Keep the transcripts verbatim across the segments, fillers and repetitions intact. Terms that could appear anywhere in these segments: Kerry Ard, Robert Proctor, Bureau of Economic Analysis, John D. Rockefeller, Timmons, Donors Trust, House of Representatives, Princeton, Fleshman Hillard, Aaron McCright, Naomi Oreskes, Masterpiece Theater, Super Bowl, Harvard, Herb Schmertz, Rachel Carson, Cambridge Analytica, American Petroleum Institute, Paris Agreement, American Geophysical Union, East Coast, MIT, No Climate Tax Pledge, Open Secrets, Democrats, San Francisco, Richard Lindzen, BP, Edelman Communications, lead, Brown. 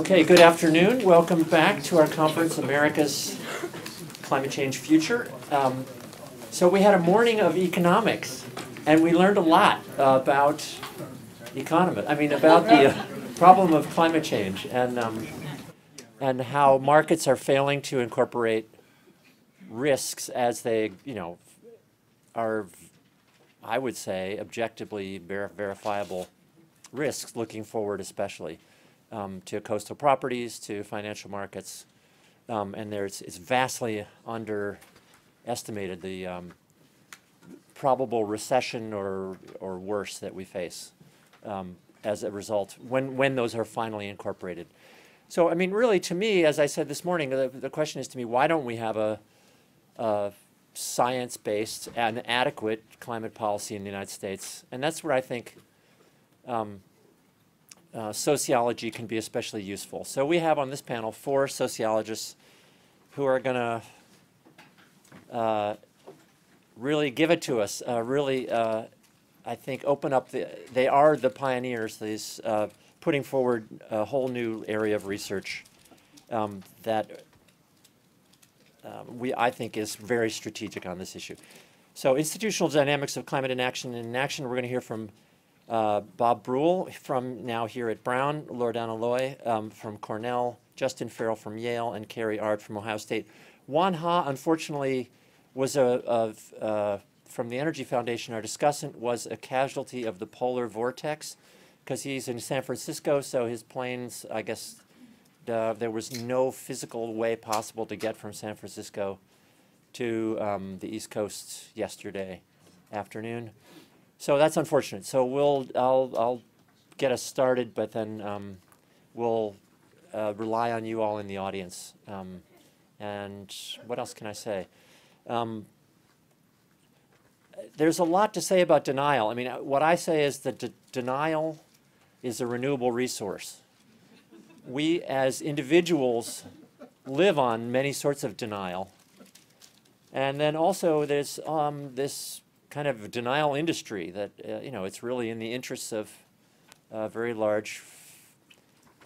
Okay, good afternoon. Welcome back to our conference, America's Climate Change Future. Um, so we had a morning of economics, and we learned a lot uh, about economy. I mean, about the uh, problem of climate change and um, and how markets are failing to incorporate risks as they, you know, are, I would say, objectively ver verifiable risks looking forward, especially. Um, to coastal properties, to financial markets, um, and there's, it's vastly underestimated the um, probable recession or, or worse that we face um, as a result when, when those are finally incorporated. So, I mean, really, to me, as I said this morning, the, the question is to me, why don't we have a, a science-based and adequate climate policy in the United States? And that's where I think um, Uh, sociology can be especially useful. So we have on this panel four sociologists who are going to uh, really give it to us, uh, really, uh, I think, open up the, they are the pioneers, these uh, putting forward a whole new area of research um, that um, we, I think, is very strategic on this issue. So institutional dynamics of climate inaction and inaction, we're going to hear from Uh, Bob Brulle from now here at Brown, Loredana Loy um, from Cornell, Justin Farrell from Yale, and Kerry Ard from Ohio State. Juan Ha, unfortunately, was a, a uh, from the Energy Foundation, our discussant, was a casualty of the polar vortex because he's in San Francisco, so his planes, I guess, uh, there was no physical way possible to get from San Francisco to um, the East Coast yesterday afternoon. So that's unfortunate. So we'll, I'll, I'll get us started, but then um, we'll uh, rely on you all in the audience. Um, and what else can I say? Um, there's a lot to say about denial. I mean, what I say is that de- denial is a renewable resource. We as individuals live on many sorts of denial. And then also there's um, this kind of denial industry that, uh, you know, it's really in the interests of uh, very large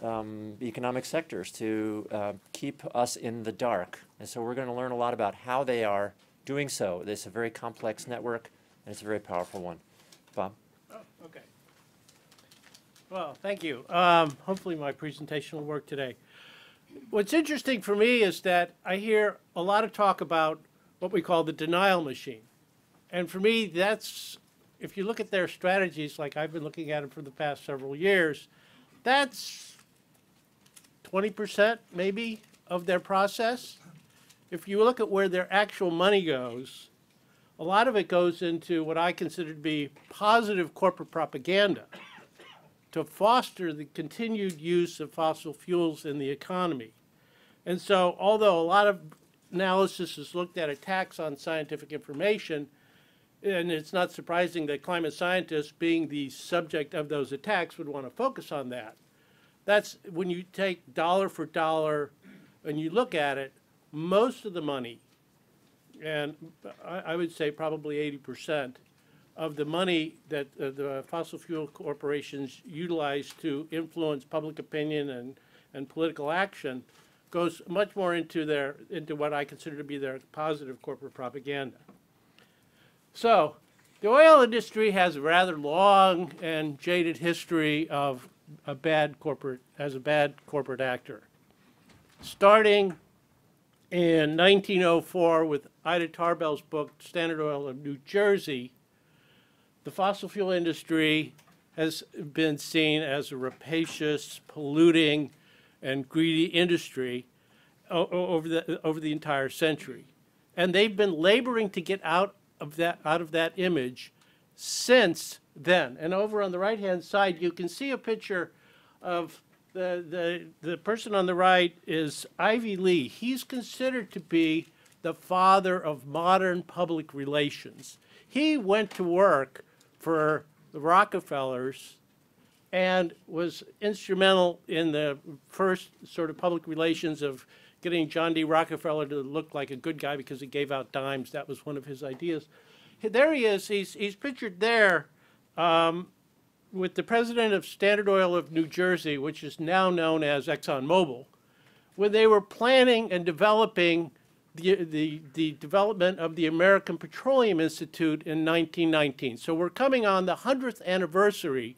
um, economic sectors to uh, keep us in the dark. And so we're going to learn a lot about how they are doing so. This is a very complex network, and it's a very powerful one. Bob? Oh, okay. Well, thank you. Um, hopefully my presentation will work today. What's interesting for me is that I hear a lot of talk about what we call the denial machine. And for me, that's, if you look at their strategies, like I've been looking at them for the past several years, that's twenty percent maybe of their process. If you look at where their actual money goes, a lot of it goes into what I consider to be positive corporate propaganda to foster the continued use of fossil fuels in the economy. And so, although a lot of analysis has looked at attacks on scientific information, and it's not surprising that climate scientists, being the subject of those attacks, would want to focus on that. That's when you take dollar for dollar and you look at it, most of the money, and I, I would say probably eighty percent of the money that uh, the fossil fuel corporations utilize to influence public opinion and, and political action goes much more into, their, into what I consider to be their positive corporate propaganda. So the oil industry has a rather long and jaded history of a bad corporate, as a bad corporate actor. Starting in nineteen oh four with Ida Tarbell's book, Standard Oil of New Jersey, the fossil fuel industry has been seen as a rapacious, polluting, and greedy industry over the, over the entire century. And they've been laboring to get out of that, out of that image since then. And over on the right-hand side, you can see a picture of the, the, the person on the right is Ivy Lee. He's considered to be the father of modern public relations. He went to work for the Rockefellers and was instrumental in the first sort of public relations of getting John D. Rockefeller to look like a good guy because he gave out dimes. That was one of his ideas. There he is. He's, he's pictured there um, with the president of Standard Oil of New Jersey, which is now known as ExxonMobil, where they were planning and developing the, the, the development of the American Petroleum Institute in nineteen nineteen. So we're coming on the hundredth anniversary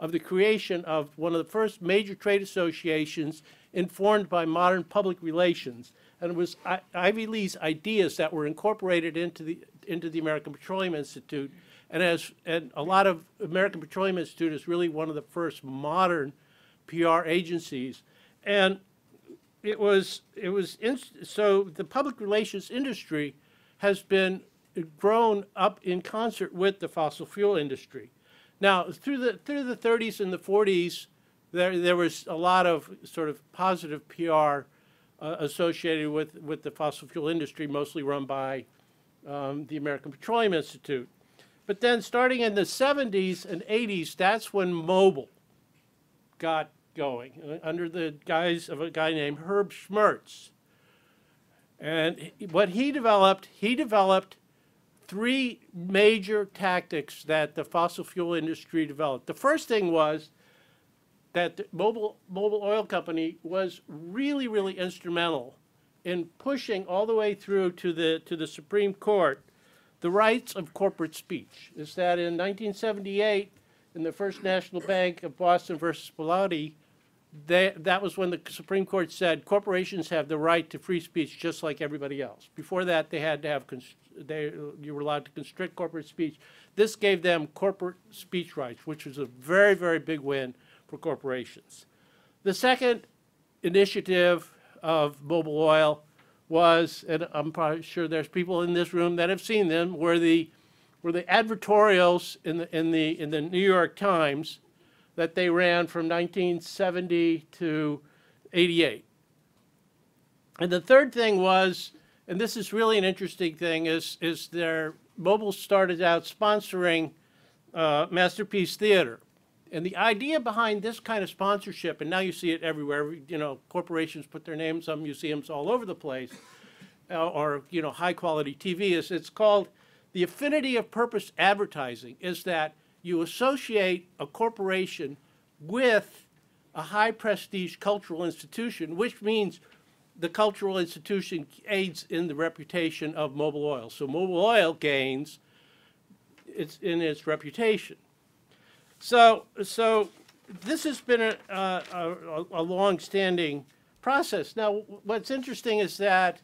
of the creation of one of the first major trade associations informed by modern public relations. And it was I, Ivy Lee's ideas that were incorporated into the, into the American Petroleum Institute. And, as, and a lot of American Petroleum Institute is really one of the first modern P R agencies. And it was, it was in, so the public relations industry has been grown up in concert with the fossil fuel industry. Now, through the, through the thirties and the forties, there, there was a lot of sort of positive P R uh, associated with, with the fossil fuel industry, mostly run by um, the American Petroleum Institute. But then starting in the seventies and eighties, that's when Mobil got going, under the guise of a guy named Herb Schmertz. And what he developed, he developed three major tactics that the fossil fuel industry developed. The first thing was that the Mobil, Mobil Oil Company was really, really instrumental in pushing all the way through to the, to the Supreme Court the rights of corporate speech. Is that in nineteen seventy-eight, in the First National Bank of Boston versus Pallotti, they, that was when the Supreme Court said corporations have the right to free speech just like everybody else. Before that, they had to have, they, you were allowed to constrict corporate speech. This gave them corporate speech rights, which was a very, very big win for corporations. The second initiative of Mobil Oil was, and I'm probably sure there's people in this room that have seen them, were the were the advertorials in the in the in the New York Times that they ran from nineteen seventy to eighty-eight. And the third thing was, and this is really an interesting thing, is is their Mobil started out sponsoring uh, Masterpiece Theater. And the idea behind this kind of sponsorship, and now you see it everywhere, you know, corporations put their names on museums all over the place, uh, or, you know, high-quality T V, is it's called the affinity of purpose advertising, is that you associate a corporation with a high-prestige cultural institution, which means the cultural institution aids in the reputation of Mobil Oil. So Mobil Oil gains its, in its reputation. So, so this has been a, a, a long-standing process. Now, what's interesting is that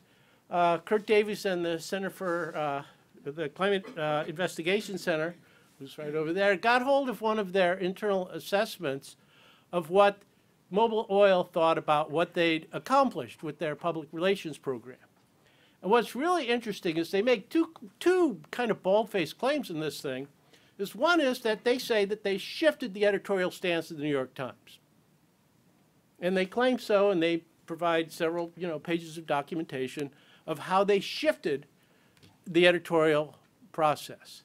uh, Kurt Davies and the Center for uh, the Climate uh, Investigation Center, who's right over there, got hold of one of their internal assessments of what Mobil Oil thought about what they'd accomplished with their public relations program. And what's really interesting is they make two, two kind of bald-faced claims in this thing. Is one is that they say that they shifted the editorial stance of the New York Times. And they claim so, and they provide several, you know, pages of documentation of how they shifted the editorial process.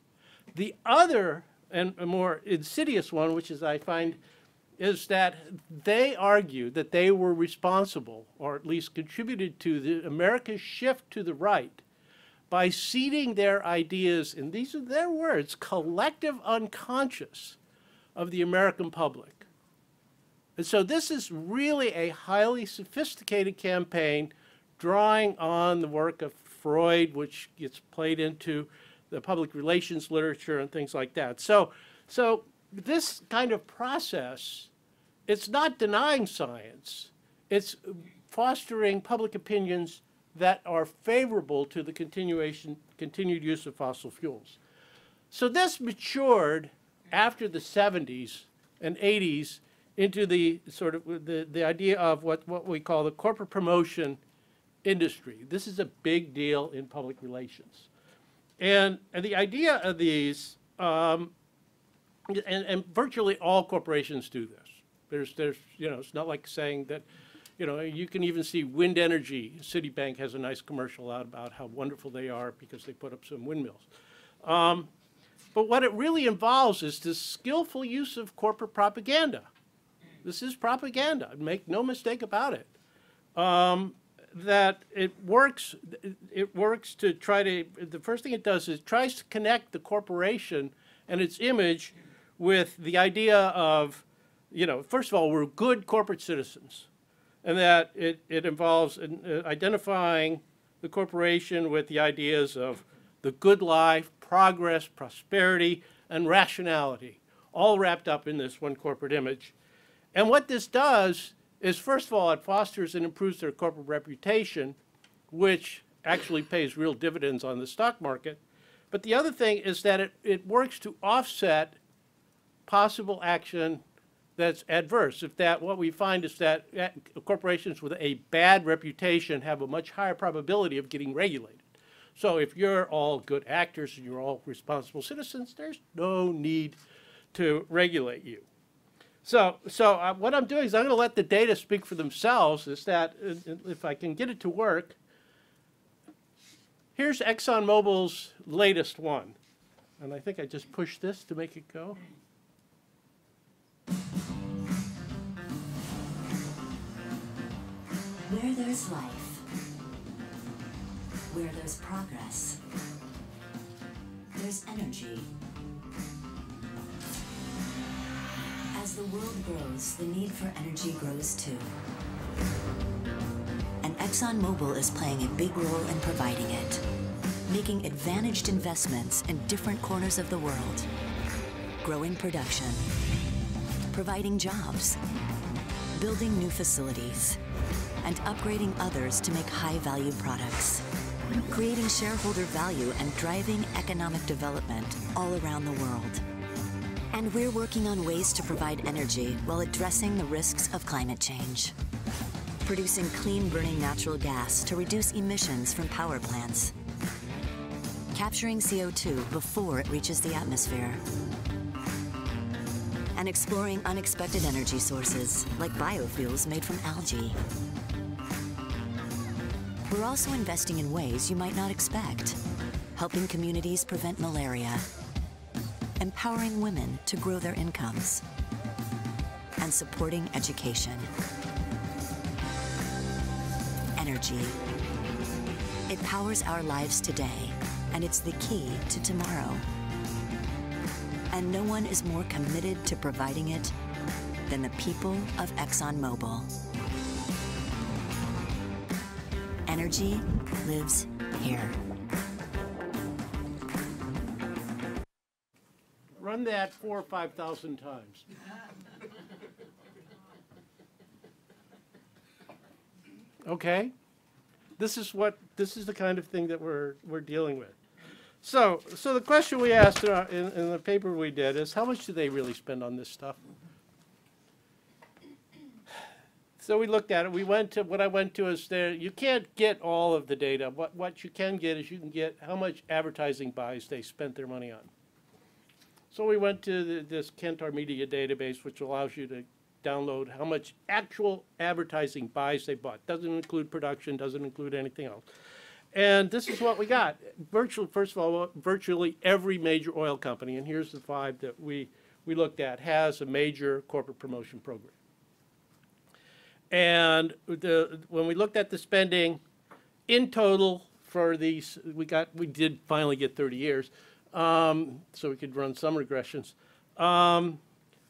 The other, and a more insidious one, which is I find, is that they argue that they were responsible, or at least contributed to the America's shift to the right by seeding their ideas, and these are their words, collective unconscious of the American public. And so this is really a highly sophisticated campaign drawing on the work of Freud, which gets played into the public relations literature and things like that. So, so this kind of process, it's not denying science, it's fostering public opinions that are favorable to the continuation, continued use of fossil fuels. So this matured after the seventies and eighties into the sort of the, the idea of what, what we call the corporate promotion industry. This is a big deal in public relations. And, and the idea of these, um, and, and virtually all corporations do this. There's, there's, you know, it's not like saying that, you know, you can even see wind energy. Citibank has a nice commercial out about how wonderful they are because they put up some windmills. Um, but what it really involves is this skillful use of corporate propaganda. This is propaganda. Make no mistake about it. Um, that it works. It works to try to. The first thing it does is it tries to connect the corporation and its image with the idea of, you know, first of all, we're good corporate citizens, and that it, it involves in, uh, identifying the corporation with the ideas of the good life, progress, prosperity, and rationality, all wrapped up in this one corporate image. And what this does is, first of all, it fosters and improves their corporate reputation, which actually pays real dividends on the stock market. But the other thing is that it, it works to offset possible action that's adverse. If that, what we find is that corporations with a bad reputation have a much higher probability of getting regulated. So if you're all good actors and you're all responsible citizens, there's no need to regulate you. So, so uh, what I'm doing is I'm going to let the data speak for themselves, is that uh, if I can get it to work. Here's ExxonMobil's latest one. And I think I just pushed this to make it go. Where there's life, where there's progress, there's energy. As the world grows, the need for energy grows too. And ExxonMobil is playing a big role in providing it, making advantaged investments in different corners of the world, growing production, providing jobs, building new facilities, and upgrading others to make high-value products, creating shareholder value and driving economic development all around the world. And we're working on ways to provide energy while addressing the risks of climate change. Producing clean-burning natural gas to reduce emissions from power plants. Capturing C O two before it reaches the atmosphere. And exploring unexpected energy sources, like biofuels made from algae. We're also investing in ways you might not expect. Helping communities prevent malaria. Empowering women to grow their incomes, and supporting education. Energy. It powers our lives today, and it's the key to tomorrow. And no one is more committed to providing it than the people of ExxonMobil. Energy lives here. Run that four or five thousand times. Okay, this is what this is the kind of thing that we're we're dealing with. So, so the question we asked in, our, in, in the paper we did is, how much do they really spend on this stuff? So we looked at it. We went to what I went to is there. You can't get all of the data. What what you can get is you can get how much advertising buys they spent their money on. So we went to the, this Kantar Media database, which allows you to download how much actual advertising buys they bought. Doesn't include production, doesn't include anything else. And this is what we got. Virtually, first of all, virtually every major oil company, and here's the five that we, we looked at, has a major corporate promotion program. And the, when we looked at the spending, in total for these, we got, we did finally get thirty years. Um, so we could run some regressions. Um,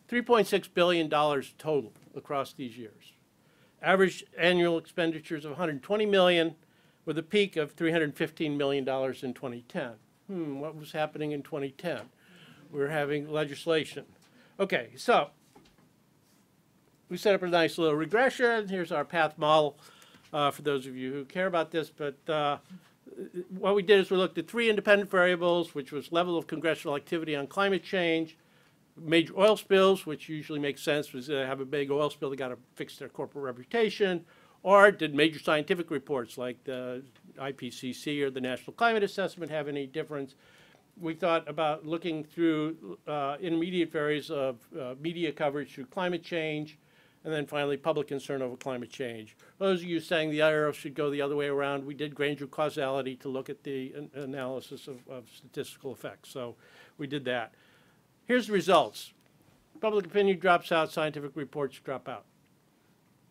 three point six billion dollars total across these years. Average annual expenditures of one hundred twenty million dollars with a peak of three hundred fifteen million dollars in twenty ten. Hmm, what was happening in twenty ten? We were having legislation. Okay, so we set up a nice little regression. Here's our path model uh, for those of you who care about this, but uh, what we did is we looked at three independent variables, which was level of congressional activity on climate change, major oil spills, which usually makes sense, was they have a big oil spill, they got to fix their corporate reputation, or did major scientific reports like the I P C C or the National Climate Assessment have any difference? We thought about looking through uh, intermediate areas of uh, media coverage through climate change, and then finally, public concern over climate change. Those of you saying the arrow should go the other way around, we did Granger causality to look at the an analysis of, of statistical effects. So we did that. Here's the results. Public opinion drops out, scientific reports drop out.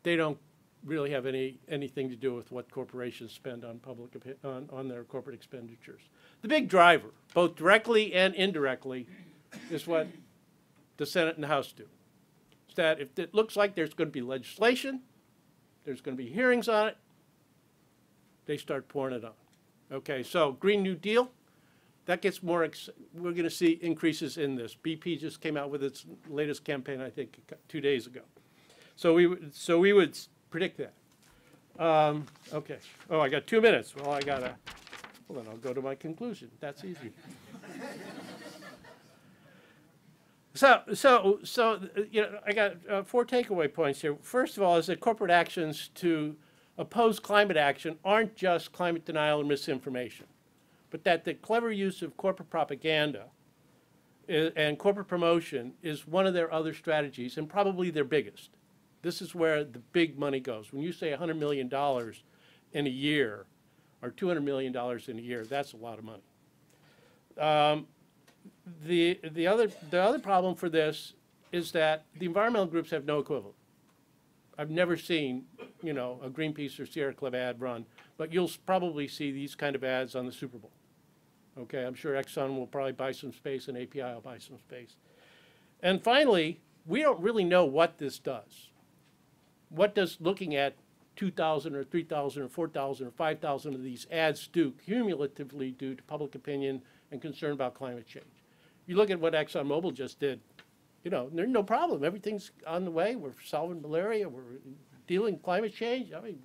They don't really have any anything to do with what corporations spend on, public on, on their corporate expenditures. The big driver, both directly and indirectly, is what the Senate and the House do. It's that if it looks like there's going to be legislation, there's going to be hearings on it, they start pouring it on. Okay, so Green New Deal, that gets more, ex we're going to see increases in this. B P just came out with its latest campaign, I think, two days ago. So we, so we would predict that. Um, okay. Oh, I got two minutes. Well, I got to, well, then I'll go to my conclusion. That's easy. so, so, so, you know, I got uh, four takeaway points here. First of all is that corporate actions to oppose climate action aren't just climate denial and misinformation, but that the clever use of corporate propaganda is, and corporate promotion is one of their other strategies and probably their biggest. This is where the big money goes. When you say one hundred million dollars in a year or two hundred million dollars in a year, that's a lot of money. Um, the, the, other, the other problem for this is that the environmental groups have no equivalent. I've never seen, you know, a Greenpeace or Sierra Club ad run, but you'll probably see these kind of ads on the Super Bowl. Okay, I'm sure Exxon will probably buy some space and A P I will buy some space. And finally, we don't really know what this does. What does looking at two thousand or three thousand or four thousand or five thousand of these ads do cumulatively do to public opinion and concern about climate change? You look at what ExxonMobil just did, you know, there's no problem. Everything's on the way. We're solving malaria. We're dealing with climate change. I mean,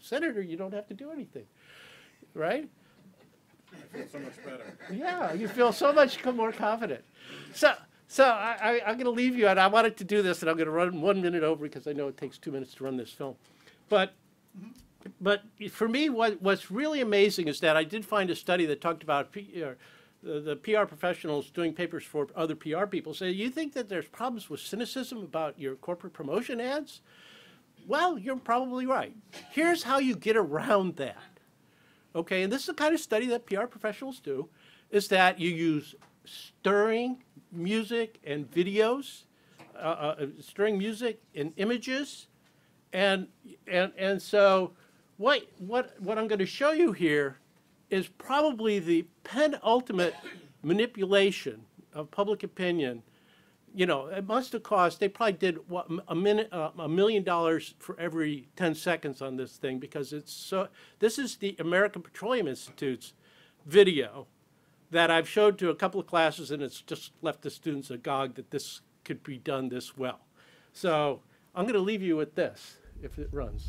Senator, you don't have to do anything, right? I feel so much better. Yeah, you feel so much more confident. So. So I, I, I'm going to leave you, and I wanted to do this, and I'm going to run one minute over because I know it takes two minutes to run this film. But, but for me, what, what's really amazing is that I did find a study that talked about P R, the, the P R professionals doing papers for other P R people. So you think that there's problems with cynicism about your corporate promotion ads? Well, you're probably right. Here's how you get around that. Okay, and this is the kind of study that P R professionals do, is that you use stirring music and videos, uh, uh, stirring music and images, and and and so what what what I'm going to show you here is probably the penultimate manipulation of public opinion. You know, it must have cost. They probably did what, a minute, uh, a million dollars for every ten seconds on this thing because it's so. This is the American Petroleum Institute's video that I've showed to a couple of classes, and it's just left the students agog that this could be done this well. So I'm going to leave you with this, if it runs.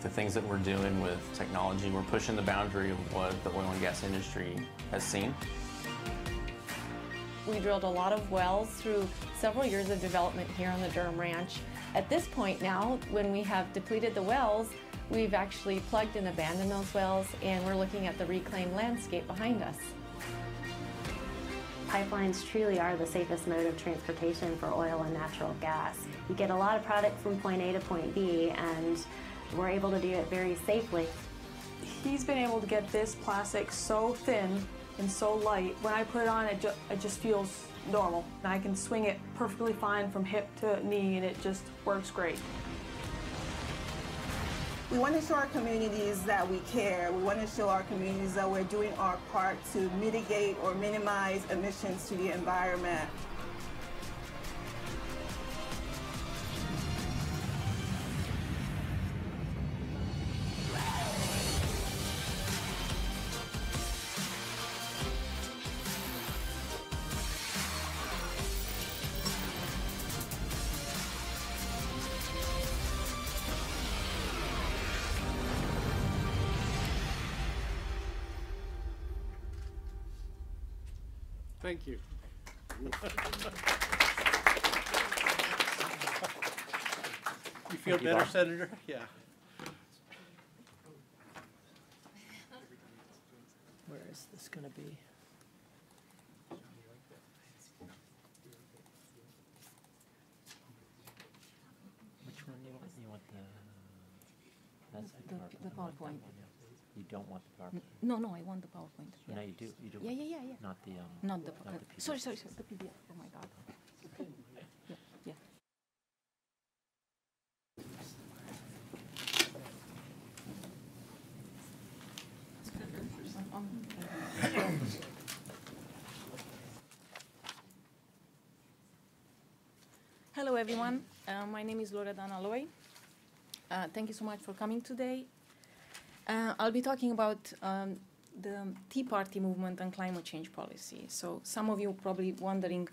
The things that we're doing with technology, we're pushing the boundary of what the oil and gas industry has seen. We drilled a lot of wells through several years of development here on the Durham Ranch. At this point now, when we have depleted the wells, we've actually plugged and abandoned those wells, and we're looking at the reclaimed landscape behind us. Pipelines truly are the safest mode of transportation for oil and natural gas. You get a lot of product from point A to point B, and we're able to do it very safely. He's been able to get this plastic so thin and so light. When I put it on, it, ju it just feels normal. And I can swing it perfectly fine from hip to knee, and it just works great. We want to show our communities that we care. We want to show our communities that we're doing our part to mitigate or minimize emissions to the environment. Thank you. You feel Thank better, you, Senator? Yeah. Where is this going to be? Which one do you want? You want the, that's the, the, the PowerPoint. You don't want the PowerPoint? No, no, I want the PowerPoint. Yeah. No, you do. You do. Yeah, yeah, yeah, yeah. Not the. Um, not the. Not the P D F. Sorry, sorry, sorry. The P D F. Oh my God. Yeah, yeah. Hello, everyone. Uh, my name is Loredana Loy. Uh, thank you so much for coming today. Uh, I'll be talking about um, the Tea Party movement and climate change policy. So some of you probably wondering,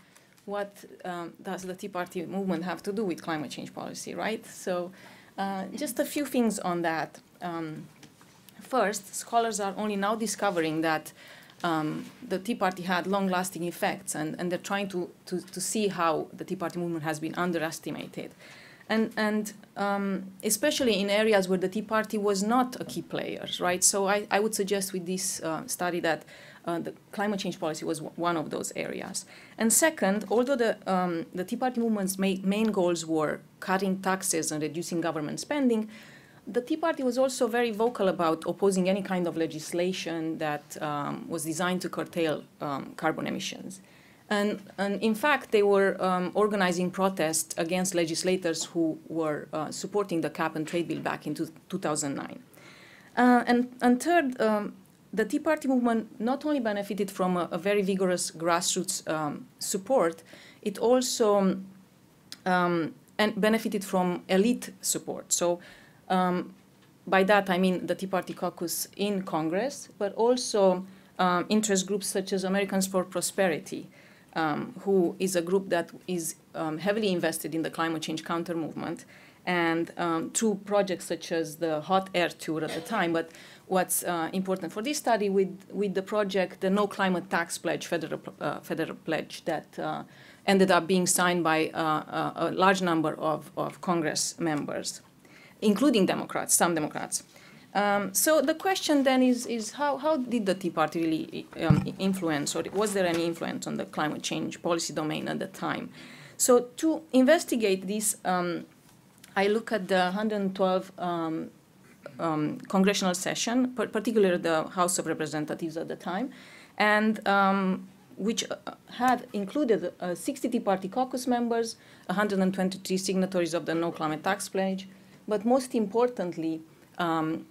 what um, does the Tea Party movement have to do with climate change policy, right? So uh, just a few things on that. Um, first, scholars are only now discovering that um, the Tea Party had long-lasting effects, and, and they're trying to, to, to see how the Tea Party movement has been underestimated. And, and um, especially in areas where the Tea Party was not a key player, right? So I, I would suggest with this uh, study that uh, the climate change policy was w one of those areas. And second, although the, um, the Tea Party movement's ma main goals were cutting taxes and reducing government spending, the Tea Party was also very vocal about opposing any kind of legislation that um, was designed to curtail um, carbon emissions. And, and in fact, they were um, organizing protests against legislators who were uh, supporting the cap and trade bill back in two thousand nine. Uh, and, and third, um, the Tea Party movement not only benefited from a, a very vigorous grassroots um, support, it also um, and benefited from elite support. So um, by that, I mean the Tea Party caucus in Congress, but also um, interest groups such as Americans for Prosperity, Um, who is a group that is um, heavily invested in the climate change counter movement, and um, through projects such as the Hot Air Tour at the time. But what's uh, important for this study with with the project, the No Climate Tax Pledge, federal uh, federal pledge that uh, ended up being signed by uh, a large number of of Congress members, including Democrats, some Democrats. Um, so the question then is, is how, how did the Tea Party really um, influence, or was there any influence on the climate change policy domain at the time? So to investigate this, um, I look at the one hundred twelve um, um, congressional session, particularly the House of Representatives at the time, and um, which had included uh, sixty Tea Party caucus members, one hundred twenty-three signatories of the No Climate Tax Pledge, but most importantly, um,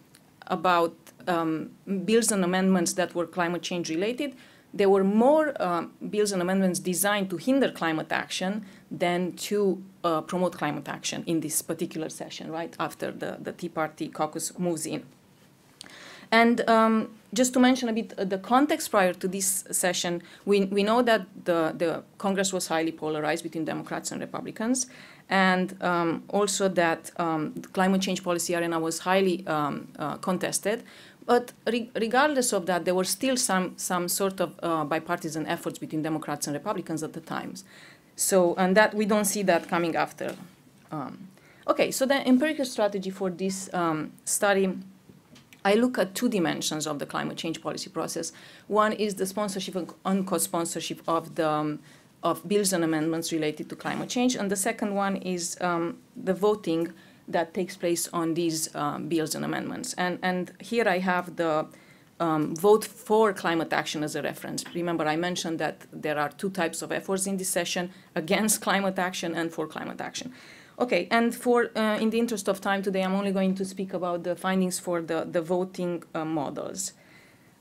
about um, bills and amendments that were climate change related. There were more um, bills and amendments designed to hinder climate action than to uh, promote climate action in this particular session, right, after the, the Tea Party caucus moves in. And um, just to mention a bit uh, the context prior to this session, we, we know that the, the Congress was highly polarized between Democrats and Republicans, and um, also that um, the climate change policy arena was highly um, uh, contested. But re regardless of that, there were still some, some sort of uh, bipartisan efforts between Democrats and Republicans at the times. So, and that we don't see that coming after. Um, okay, so the empirical strategy for this um, study, I look at two dimensions of the climate change policy process. One is the sponsorship and co-sponsorship of the um, of bills and amendments related to climate change, and the second one is um, the voting that takes place on these um, bills and amendments. And, and here I have the um, vote for climate action as a reference. Remember, I mentioned that there are two types of efforts in this session: against climate action and for climate action. Okay, and for uh, in the interest of time today, I'm only going to speak about the findings for the, the voting uh, models.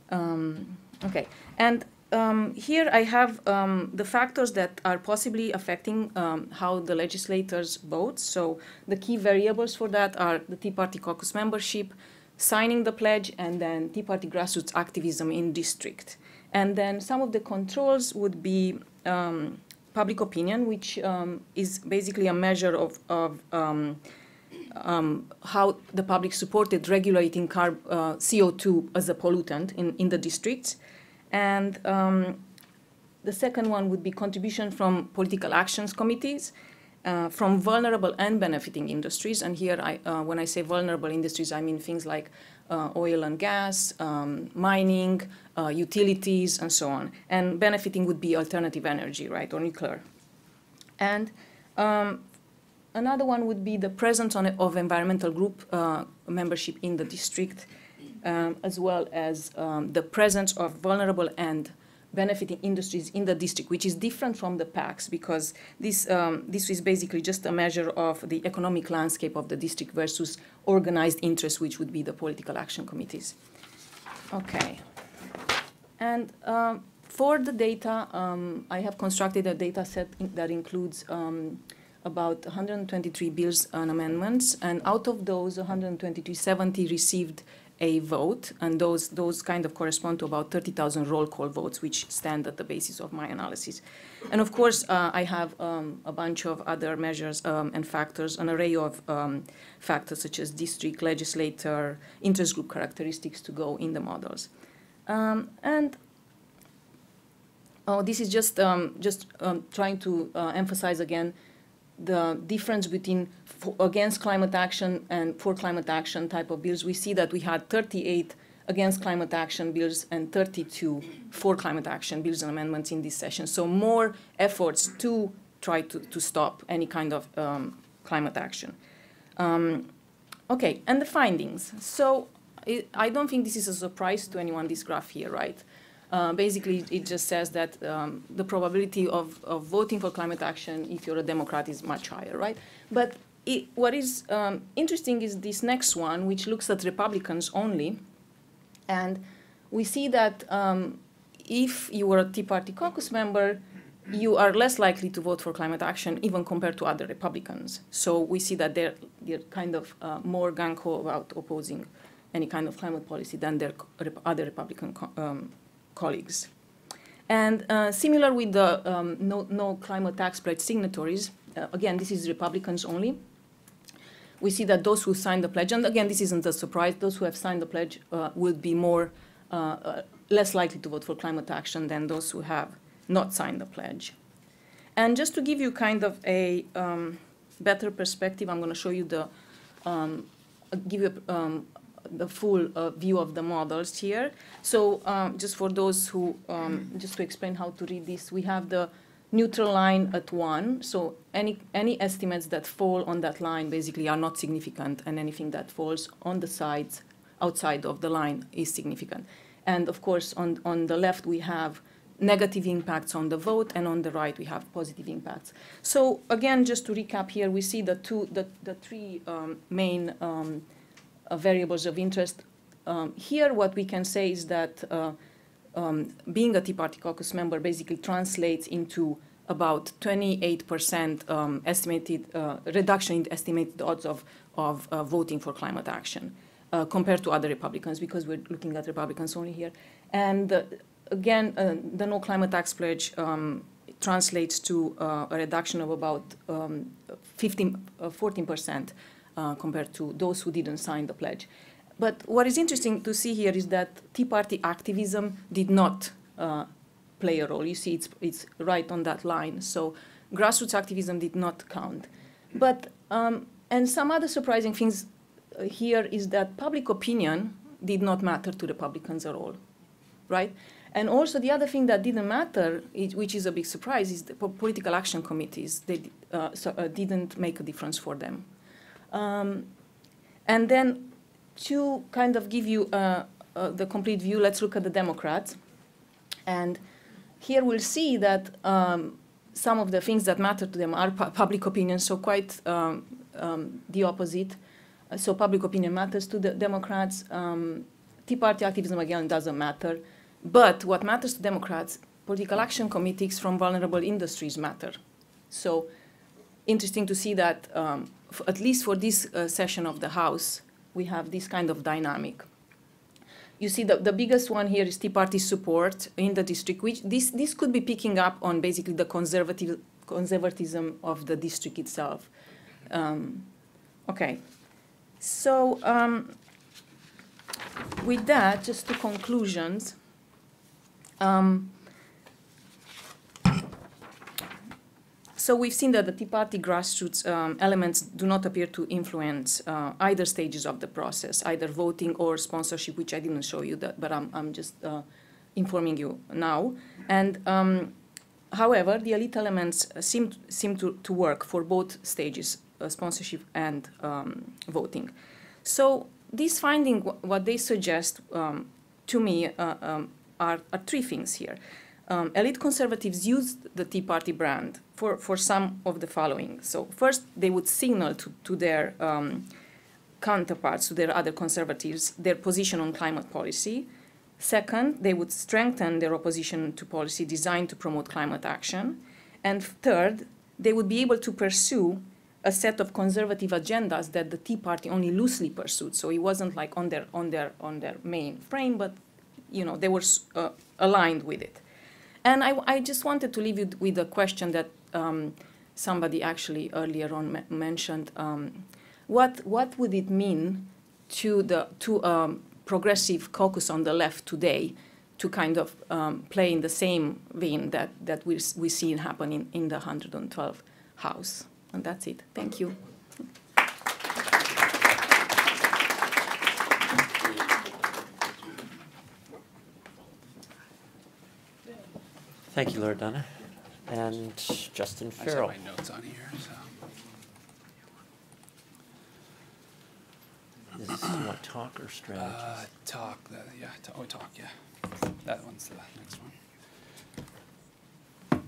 Um, okay, and Um, here I have um, the factors that are possibly affecting um, how the legislators vote. So the key variables for that are the Tea Party caucus membership, signing the pledge, and then Tea Party grassroots activism in district. And then some of the controls would be um, public opinion, which um, is basically a measure of, of um, um, how the public supported regulating carb, uh, C O two as a pollutant in, in the districts. And um, The second one would be contribution from political actions committees, uh, from vulnerable and benefiting industries. And here, I, uh, when I say vulnerable industries, I mean things like uh, oil and gas, um, mining, uh, utilities, and so on. And benefiting would be alternative energy, right, or nuclear. And um, another one would be the presence on, of environmental group uh, membership in the district, um, as well as um, the presence of vulnerable and benefiting industries in the district, which is different from the P A Cs, because this, um, this is basically just a measure of the economic landscape of the district versus organized interests, which would be the political action committees. Okay. And um, for the data, um, I have constructed a data set in, that includes um, about one hundred twenty-three bills and amendments, and out of those, one hundred twenty-three, seventy received a vote, and those, those kind of correspond to about thirty thousand roll call votes, which stand at the basis of my analysis. And of course, uh, I have um, a bunch of other measures um, and factors, an array of um, factors such as district, legislator, interest group characteristics to go in the models. Um, and oh, this is just, um, just um, trying to uh, emphasize again the difference between for, against climate action and for climate action type of bills. We see that we had thirty-eight against climate action bills and thirty-two for climate action bills and amendments in this session. So more efforts to try to, to stop any kind of um, climate action. Um, okay, and the findings. So it, I don't think this is a surprise to anyone, this graph here, right? Uh, basically, it just says that um, the probability of, of voting for climate action if you're a Democrat is much higher, right? But it, what is um, interesting is this next one, which looks at Republicans only. And we see that um, if you were a Tea Party caucus member, you are less likely to vote for climate action even compared to other Republicans. So we see that they're, they're kind of uh, more gung-ho about opposing any kind of climate policy than their other Republican um colleagues. And uh, similar with the um, no, no Climate Tax Pledge signatories, uh, again, this is Republicans only. We see that those who signed the pledge, and again, this isn't a surprise, those who have signed the pledge uh, would be more, uh, uh, less likely to vote for climate action than those who have not signed the pledge. And just to give you kind of a um, better perspective, I'm going to show you the, um, give you a, um, the full uh, view of the models here. So um, just for those who, um, just to explain how to read this, we have the neutral line at one. So any, any estimates that fall on that line basically are not significant, and anything that falls on the sides outside of the line is significant. And of course, on, on the left, we have negative impacts on the vote, and on the right, we have positive impacts. So again, just to recap here, we see the, two, the, the three um, main um, Uh, variables of interest. Um, here, what we can say is that uh, um, being a Tea Party caucus member basically translates into about twenty-eight percent um, estimated uh, reduction in estimated odds of, of uh, voting for climate action uh, compared to other Republicans, because we're looking at Republicans only here. And uh, again, uh, the No Climate Tax Pledge um, translates to uh, a reduction of about um, fifteen, uh, fourteen percent. Uh, compared to those who didn't sign the pledge. But what is interesting to see here is that Tea Party activism did not uh, play a role. You see, it's, it's right on that line. So grassroots activism did not count. But, um, and some other surprising things uh, here is that public opinion did not matter to Republicans at all, right? And also the other thing that didn't matter, it, which is a big surprise, is the political action committees. They uh, so, uh, didn't make a difference for them. Um, and then to kind of give you uh, uh, the complete view, let's look at the Democrats. And here we'll see that um, some of the things that matter to them are pu public opinion, so quite um, um, the opposite. Uh, so public opinion matters to the Democrats. Um, Tea Party activism, again, doesn't matter. But what matters to Democrats, political action committees from vulnerable industries matter. So interesting to see that um, F at least for this uh, session of the House, we have this kind of dynamic. You see, the, the biggest one here is Tea Party support in the district, which this, this could be picking up on basically the conservative, conservatism of the district itself. Um, okay. So um, with that, just two conclusions. Um, So we've seen that the Tea Party grassroots um, elements do not appear to influence uh, either stages of the process, either voting or sponsorship, which I didn't show you, that, but I'm, I'm just uh, informing you now. And um, however, the elite elements seem, seem to, to work for both stages, uh, sponsorship and um, voting. So these findings, what they suggest um, to me uh, um, are, are three things here. Um, elite conservatives used the Tea Party brand for, for some of the following. So first, they would signal to, to their um, counterparts, to their other conservatives, their position on climate policy. Second, they would strengthen their opposition to policy designed to promote climate action. And third, they would be able to pursue a set of conservative agendas that the Tea Party only loosely pursued. So it wasn't like on their, on their, on their main frame, but you know, they were uh, aligned with it. And I, I just wanted to leave you with a question that um, somebody actually earlier on me mentioned. Um, what, what would it mean to the to um, progressive caucus on the left today to kind of um, play in the same vein that, that we, we see happening in the one hundred twelfth House? And that's it. Thank you. Thank you, Loredana. And Justin Farrell. I just have my notes on here. So. Is this what, talk or strategies? Uh, talk, the, yeah. Oh, talk, yeah. That one's the next one.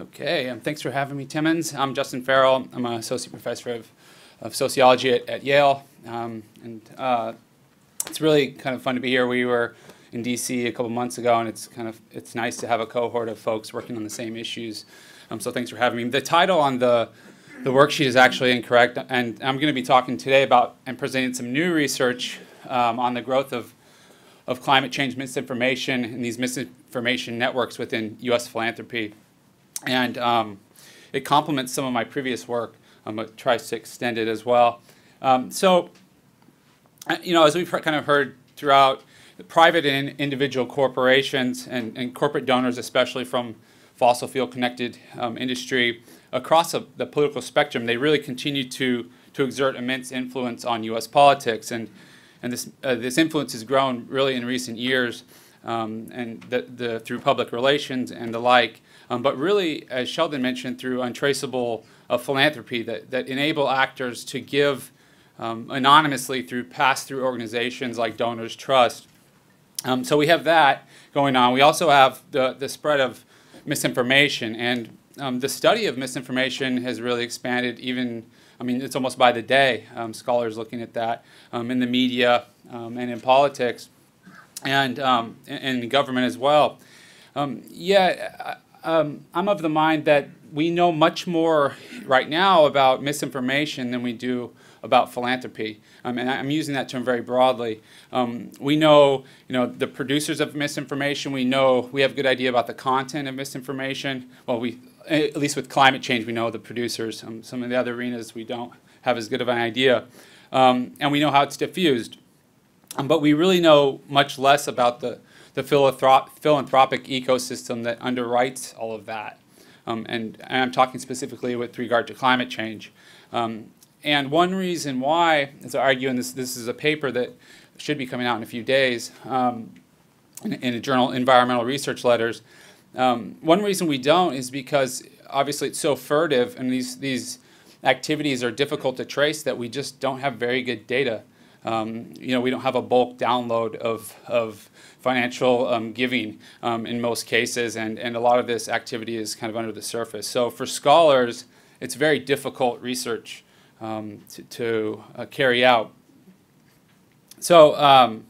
Okay, um, thanks for having me, Timmons. I'm Justin Farrell. I'm an associate professor of, of sociology at, at Yale. Um, and uh, It's really kind of fun to be here. We were in D C a couple months ago, and it's kind of it's nice to have a cohort of folks working on the same issues. Um, so thanks for having me. The title on the the worksheet is actually incorrect, and I'm going to be talking today about and presenting some new research um, on the growth of of climate change misinformation and these misinformation networks within U S philanthropy, and um, it complements some of my previous work, um, but tries to extend it as well. Um, so. You know, as we've kind of heard throughout, private and individual corporations and, and corporate donors, especially from fossil fuel-connected um, industry, across a, the political spectrum, they really continue to, to exert immense influence on U S politics. And, and this, uh, this influence has grown really in recent years um, and the, the, through public relations and the like, um, but really, as Sheldon mentioned, through untraceable uh, philanthropy that, that enable actors to give Um, anonymously through pass-through organizations like Donors Trust. Um, so we have that going on. We also have the, the spread of misinformation, and um, the study of misinformation has really expanded even, I mean, it's almost by the day, um, scholars looking at that um, in the media um, and in politics and um, in, in government as well. Um, yeah, um, I'm of the mind that we know much more right now about misinformation than we do about philanthropy, um, and I'm using that term very broadly. Um, we know, you know, the producers of misinformation. We know we have a good idea about the content of misinformation. Well, we, at least with climate change, we know the producers. Um, some of the other arenas we don't have as good of an idea, um, and we know how it's diffused. Um, but we really know much less about the the philanthrop philanthropic ecosystem that underwrites all of that. Um, and, and I'm talking specifically with regard to climate change. Um, And one reason why, as I argue, and this, this is a paper that should be coming out in a few days um, in, in a journal, Environmental Research Letters, um, one reason we don't is because obviously it's so furtive and these, these activities are difficult to trace that we just don't have very good data. Um, you know, we don't have a bulk download of, of financial um, giving um, in most cases, and, and a lot of this activity is kind of under the surface. So for scholars, it's very difficult research Um, to, to uh, carry out. So um,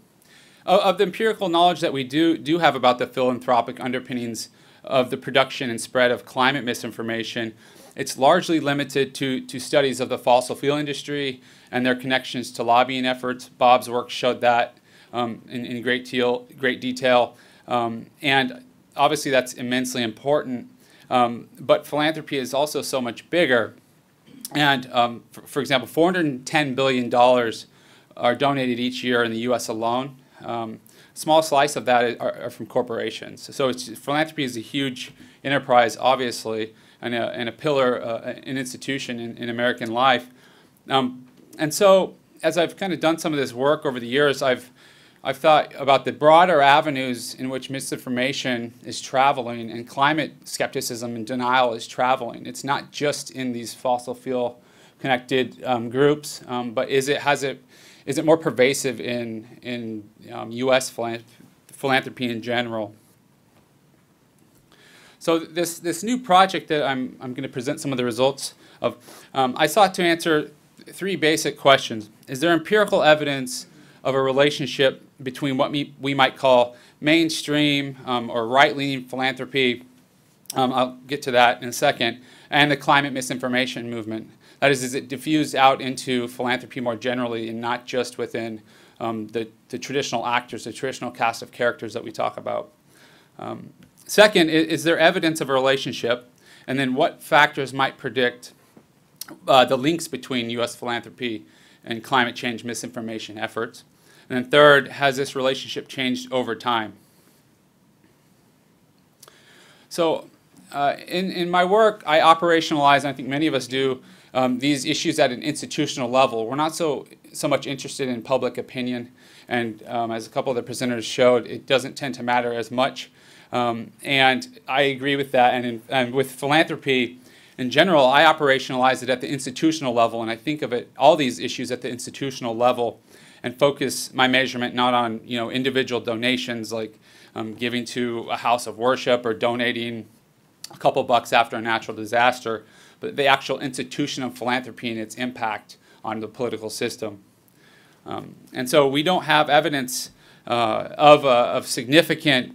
of, of the empirical knowledge that we do, do have about the philanthropic underpinnings of the production and spread of climate misinformation, it's largely limited to, to studies of the fossil fuel industry and their connections to lobbying efforts. Bob's work showed that um, in, in great, deal, great detail. Um, and obviously that's immensely important. Um, but philanthropy is also so much bigger. And um, for, for example, four hundred ten billion dollars are donated each year in the U S alone. Um, small slice of that are, are from corporations. So it's, philanthropy is a huge enterprise, obviously, and a, and a pillar, uh, an institution in, in American life. Um, and so as I've kind of done some of this work over the years, I've, I've thought about the broader avenues in which misinformation is traveling and climate skepticism and denial is traveling. It's not just in these fossil fuel connected um, groups, um, but is it, has it, is it more pervasive in, in um, U S philanthropy in general? So this, this new project that I'm, I'm going to present some of the results of, um, I sought to answer three basic questions. Is there empirical evidence of a relationship between what we, we might call mainstream um, or right-leaning philanthropy, um, I'll get to that in a second, and the climate misinformation movement? That is, is it diffused out into philanthropy more generally and not just within um, the, the traditional actors, the traditional cast of characters that we talk about? Um, second, is, is there evidence of a relationship? And then what factors might predict uh, the links between U S philanthropy and climate change misinformation efforts? And then third, has this relationship changed over time? So uh, in, in my work, I operationalize, and I think many of us do, Um, these issues at an institutional level. We're not so, so much interested in public opinion, and um, as a couple of the presenters showed, it doesn't tend to matter as much. Um, and I agree with that, and, in, and with philanthropy in general, I operationalize it at the institutional level, and I think of it, all these issues at the institutional level, and focus my measurement not on, you know, individual donations like um, giving to a house of worship or donating a couple bucks after a natural disaster, but the actual institution of philanthropy and its impact on the political system. Um, and so we don't have evidence uh, of, uh, of significant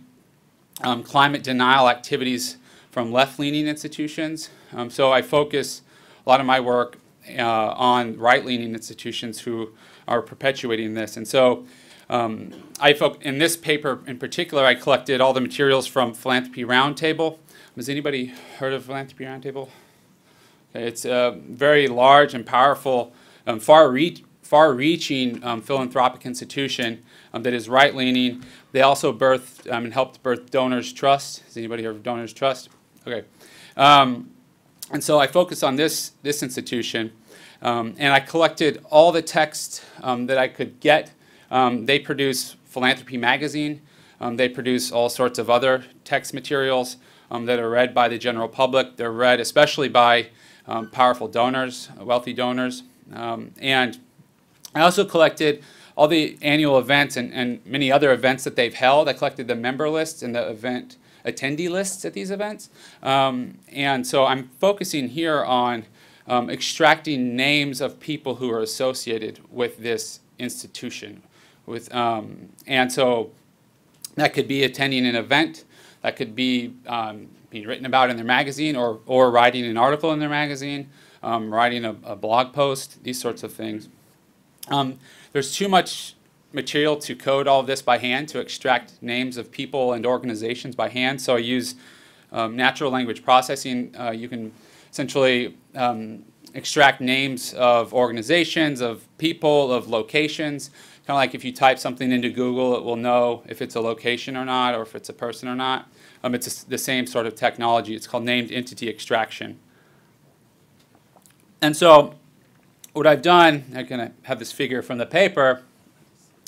um, climate denial activities from left-leaning institutions. Um, so I focus a lot of my work uh, on right-leaning institutions who are perpetuating this. And so um, I foc- in this paper in particular, I collected all the materials from Philanthropy Roundtable. Has anybody heard of Philanthropy Roundtable? It's a very large and powerful, um, far-reach, far-reaching um, philanthropic institution um, that is right-leaning. They also birthed um, and helped birth Donors Trust. Has anybody heard of Donors Trust? Okay. Um, and so I focus on this, this institution, um, and I collected all the texts um, that I could get. Um, they produce Philanthropy Magazine. Um, they produce all sorts of other text materials um, that are read by the general public. They're read especially by Um, powerful donors, wealthy donors. Um, and I also collected all the annual events and, and many other events that they've held. I collected the member lists and the event attendee lists at these events. Um, and so I'm focusing here on um, extracting names of people who are associated with this institution. With, um, and so that could be attending an event, that could be um, being written about in their magazine, or, or writing an article in their magazine, um, writing a, a blog post, these sorts of things. Um, there's too much material to code all of this by hand, to extract names of people and organizations by hand, so I use um, natural language processing. Uh, you can essentially um, extract names of organizations, of people, of locations. Kind of like if you type something into Google, it will know if it's a location or not, or if it's a person or not. Um, it's a, the same sort of technology. It's called named entity extraction. And so what I've done, I'm going to have this figure from the paper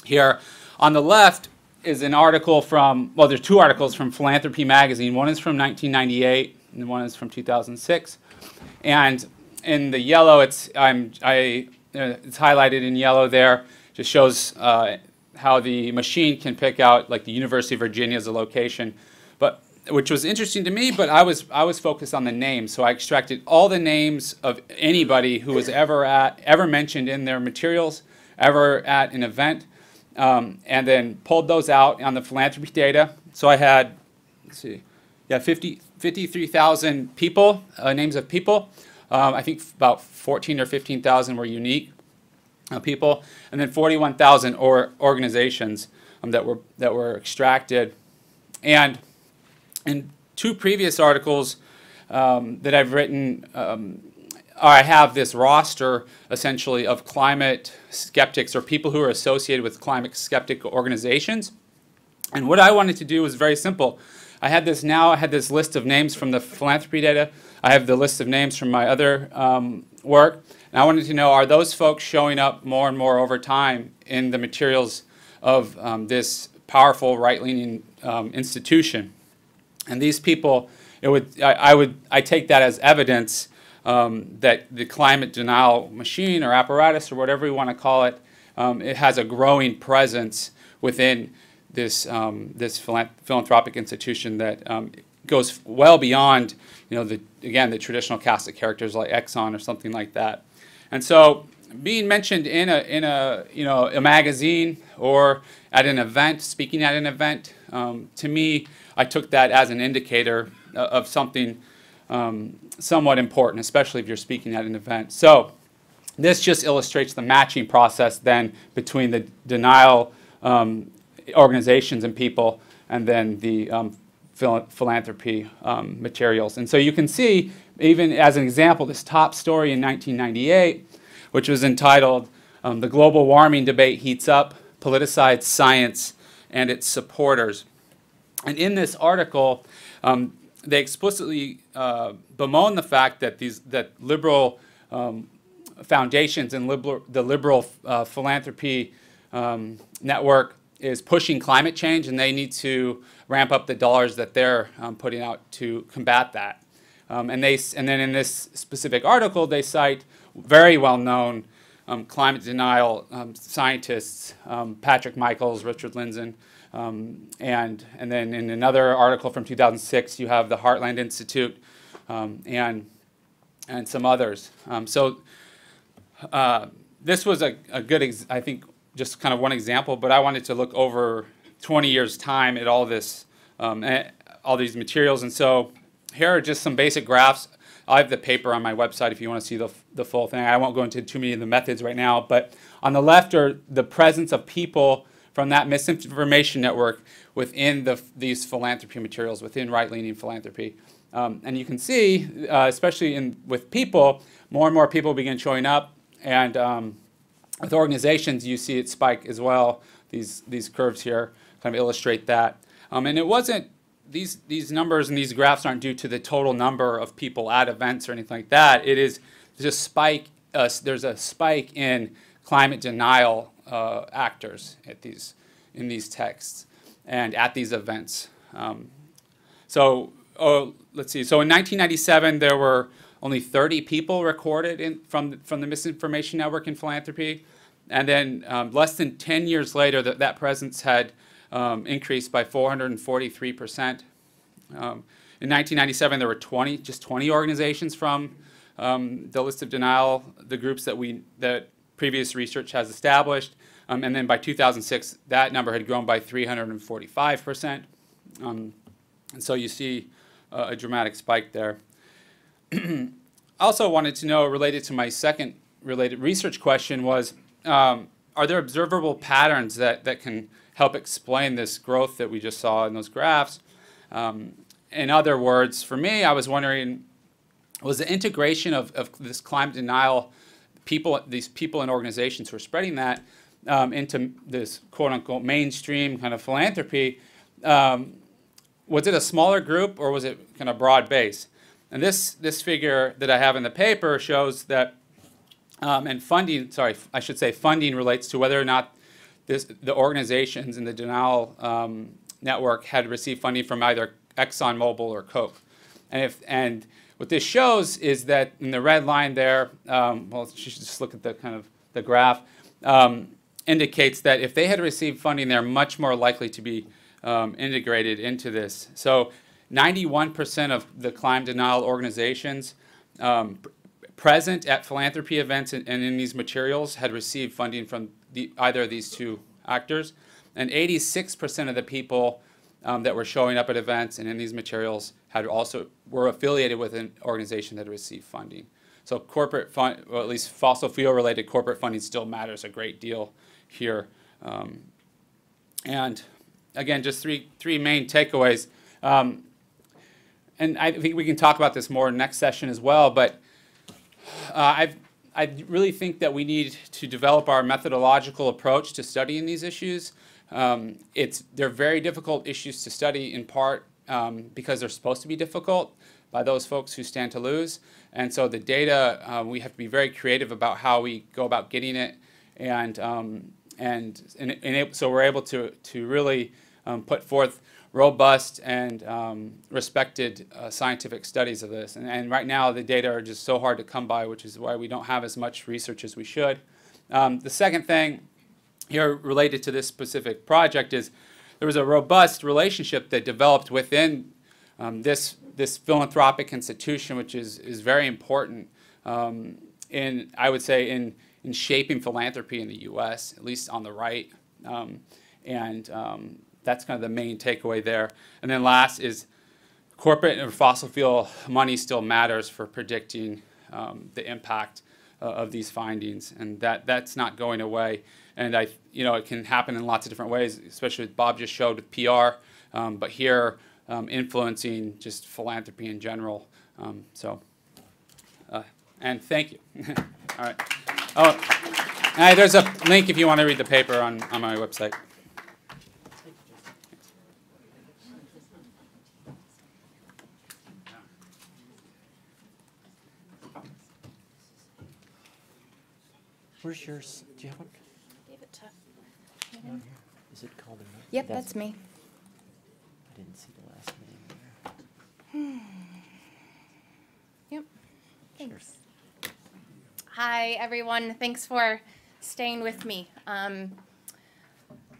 here. On the left is an article from, well, there's two articles from Philanthropy Magazine. One is from nineteen ninety-eight, and one is from two thousand six. And in the yellow, it's, I'm, I, uh, it's highlighted in yellow there. Just shows uh, how the machine can pick out, like, the University of Virginia as a location. But, which was interesting to me, but I was, I was focused on the names. So I extracted all the names of anybody who was ever, at, ever mentioned in their materials, ever at an event, um, and then pulled those out on the philanthropy data. So I had, let's see, yeah, fifty-three thousand people, uh, names of people. Um, I think about fourteen or fifteen thousand were unique uh, people, and then forty-one thousand or organizations um, that were, that were extracted. And in two previous articles um, that I've written, um, I have this roster, essentially, of climate skeptics or people who are associated with climate skeptic organizations. And what I wanted to do was very simple. I had this now, I had this list of names from the philanthropy data. I have the list of names from my other um, work. And I wanted to know, are those folks showing up more and more over time in the materials of um, this powerful right-leaning um, institution? And these people, it would, I, I would, I take that as evidence um, that the climate denial machine or apparatus or whatever you want to call it, um, it has a growing presence within this um, this philanthropic institution that um, goes well beyond, you know, the again the traditional cast of characters like Exxon or something like that. And so, being mentioned in a in a you know a magazine or at an event, speaking at an event, um, to me, I took that as an indicator of something um, somewhat important, especially if you're speaking at an event. So, this just illustrates the matching process then between the denial um, organizations and people, and then the um, phil philanthropy um, materials. And so you can see, even as an example, this top story in nineteen ninety-eight, which was entitled um, The Global Warming Debate Heats Up, Politicized Science and Its Supporters. And in this article, um, they explicitly uh, bemoan the fact that these that liberal um, foundations and liberal, the liberal uh, philanthropy um, network is pushing climate change, and they need to ramp up the dollars that they're um, putting out to combat that. Um, and, they, and then in this specific article, they cite very well-known um, climate denial um, scientists, um, Patrick Michaels, Richard Lindzen, um, and, and then in another article from two thousand six, you have the Heartland Institute um, and, and some others. Um, so uh, this was a, a good, ex I think, just kind of one example, but I wanted to look over twenty years' time at all this, um, all these materials. And so here are just some basic graphs. I have the paper on my website if you want to see the, the full thing. I won't go into too many of the methods right now, but on the left are the presence of people from that misinformation network within the, these philanthropy materials, within right-leaning philanthropy. Um, and you can see, uh, especially in, with people, more and more people begin showing up, and um, with organizations, you see it spike as well. These, these curves here kind of illustrate that. Um, and it wasn't, these, these numbers and these graphs aren't due to the total number of people at events or anything like that. It is just spike, uh, there's a spike in climate denial uh, actors at these, in these texts and at these events. Um, so, oh, let's see. So in nineteen ninety-seven, there were only thirty people recorded in, from, from the misinformation network in philanthropy. And then um, less than ten years later, that, that presence had um, increased by four hundred forty-three percent. Um, in nineteen ninety-seven, there were twenty, just twenty organizations from um, the list of denial, the groups that, we, that previous research has established. Um, and then by two thousand six, that number had grown by three hundred forty-five percent. Um, and so you see uh, a dramatic spike there. I also wanted to know, related to my second related research question, was um, are there observable patterns that, that can help explain this growth that we just saw in those graphs? Um, in other words, for me, I was wondering, was the integration of, of this climate denial, people, these people and organizations who are spreading that um, into this quote-unquote mainstream kind of philanthropy, um, was it a smaller group or was it kind of broad-based? And this, this figure that I have in the paper shows that, um, and funding, sorry, I should say funding relates to whether or not this, the organizations in the denial um, network had received funding from either ExxonMobil or Coke. And, if, and what this shows is that in the red line there, um, well, you should just look at the kind of the graph, um, indicates that if they had received funding, they're much more likely to be um, integrated into this. So ninety-one percent of the climate denial organizations um, pr present at philanthropy events and, and in these materials had received funding from the, either of these two actors. And eighty-six percent of the people um, that were showing up at events and in these materials had also were affiliated with an organization that received funding. So corporate fund, or at least fossil fuel related corporate funding still matters a great deal here. Um, and again, just three, three main takeaways. Um, And I think we can talk about this more next session as well, but uh, I've, I really think that we need to develop our methodological approach to studying these issues. Um, it's, they're very difficult issues to study, in part um, because they're supposed to be difficult by those folks who stand to lose. And so the data, uh, we have to be very creative about how we go about getting it. And, um, and, and, and it, so we're able to, to really um, put forth robust and um, respected uh, scientific studies of this. And, and right now, the data are just so hard to come by, which is why we don't have as much research as we should. Um, the second thing here related to this specific project is there was a robust relationship that developed within um, this this philanthropic institution, which is, is very important um, in, I would say, in, in shaping philanthropy in the U S, at least on the right. Um, and um, that's kind of the main takeaway there. And then last is corporate and fossil fuel money still matters for predicting um, the impact uh, of these findings. And that, that's not going away. And I, you know, it can happen in lots of different ways, especially what Bob just showed with P R. Um, but here, Um, influencing just philanthropy in general. Um, so, uh, and thank you. All right. Oh, and there's a link if you want to read the paper on, on my website. Where's yours? Do you have one? I gave it to him. Is it called? Yep, that's, that's me. I didn't see the last name there. Yep. Thanks. Sure. Hi, everyone. Thanks for staying with me. Um,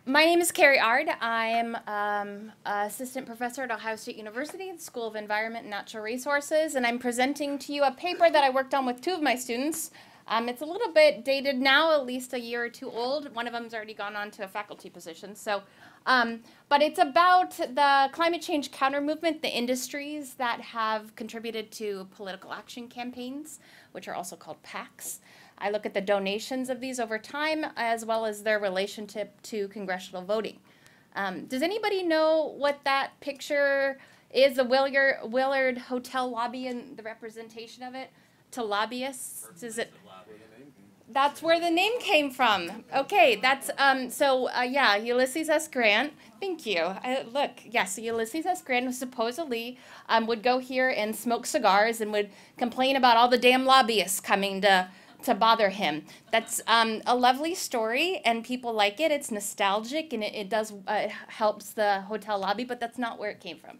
my name is Kerry Ard. I am um, an assistant professor at Ohio State University, the School of Environment and Natural Resources, and I'm presenting to you a paper that I worked on with two of my students. Um, it's a little bit dated now, at least a year or two old. One of them's already gone on to a faculty position. So, um, but it's about the climate change counter movement, the industries that have contributed to political action campaigns, which are also called PACs. I look at the donations of these over time, as well as their relationship to congressional voting. Um, does anybody know what that picture is, the Willard, Willard Hotel lobby and the representation of it? To lobbyists, is it? That's where the name came from. Okay, that's, um, so uh, yeah, Ulysses S. Grant, thank you. I, look, yes, yeah, so Ulysses S. Grant supposedly um, would go here and smoke cigars and would complain about all the damn lobbyists coming to, to bother him. That's um, a lovely story and people like it. It's nostalgic and it, it does, uh, helps the hotel lobby, but that's not where it came from.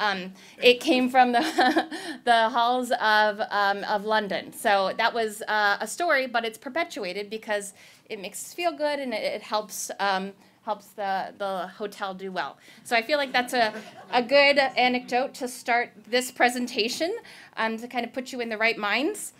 Um, it came from the, the halls of, um, of London. So that was uh, a story, but it's perpetuated because it makes us feel good and it, it helps, um, helps the, the hotel do well. So I feel like that's a, a good anecdote to start this presentation, um, to kind of put you in the right minds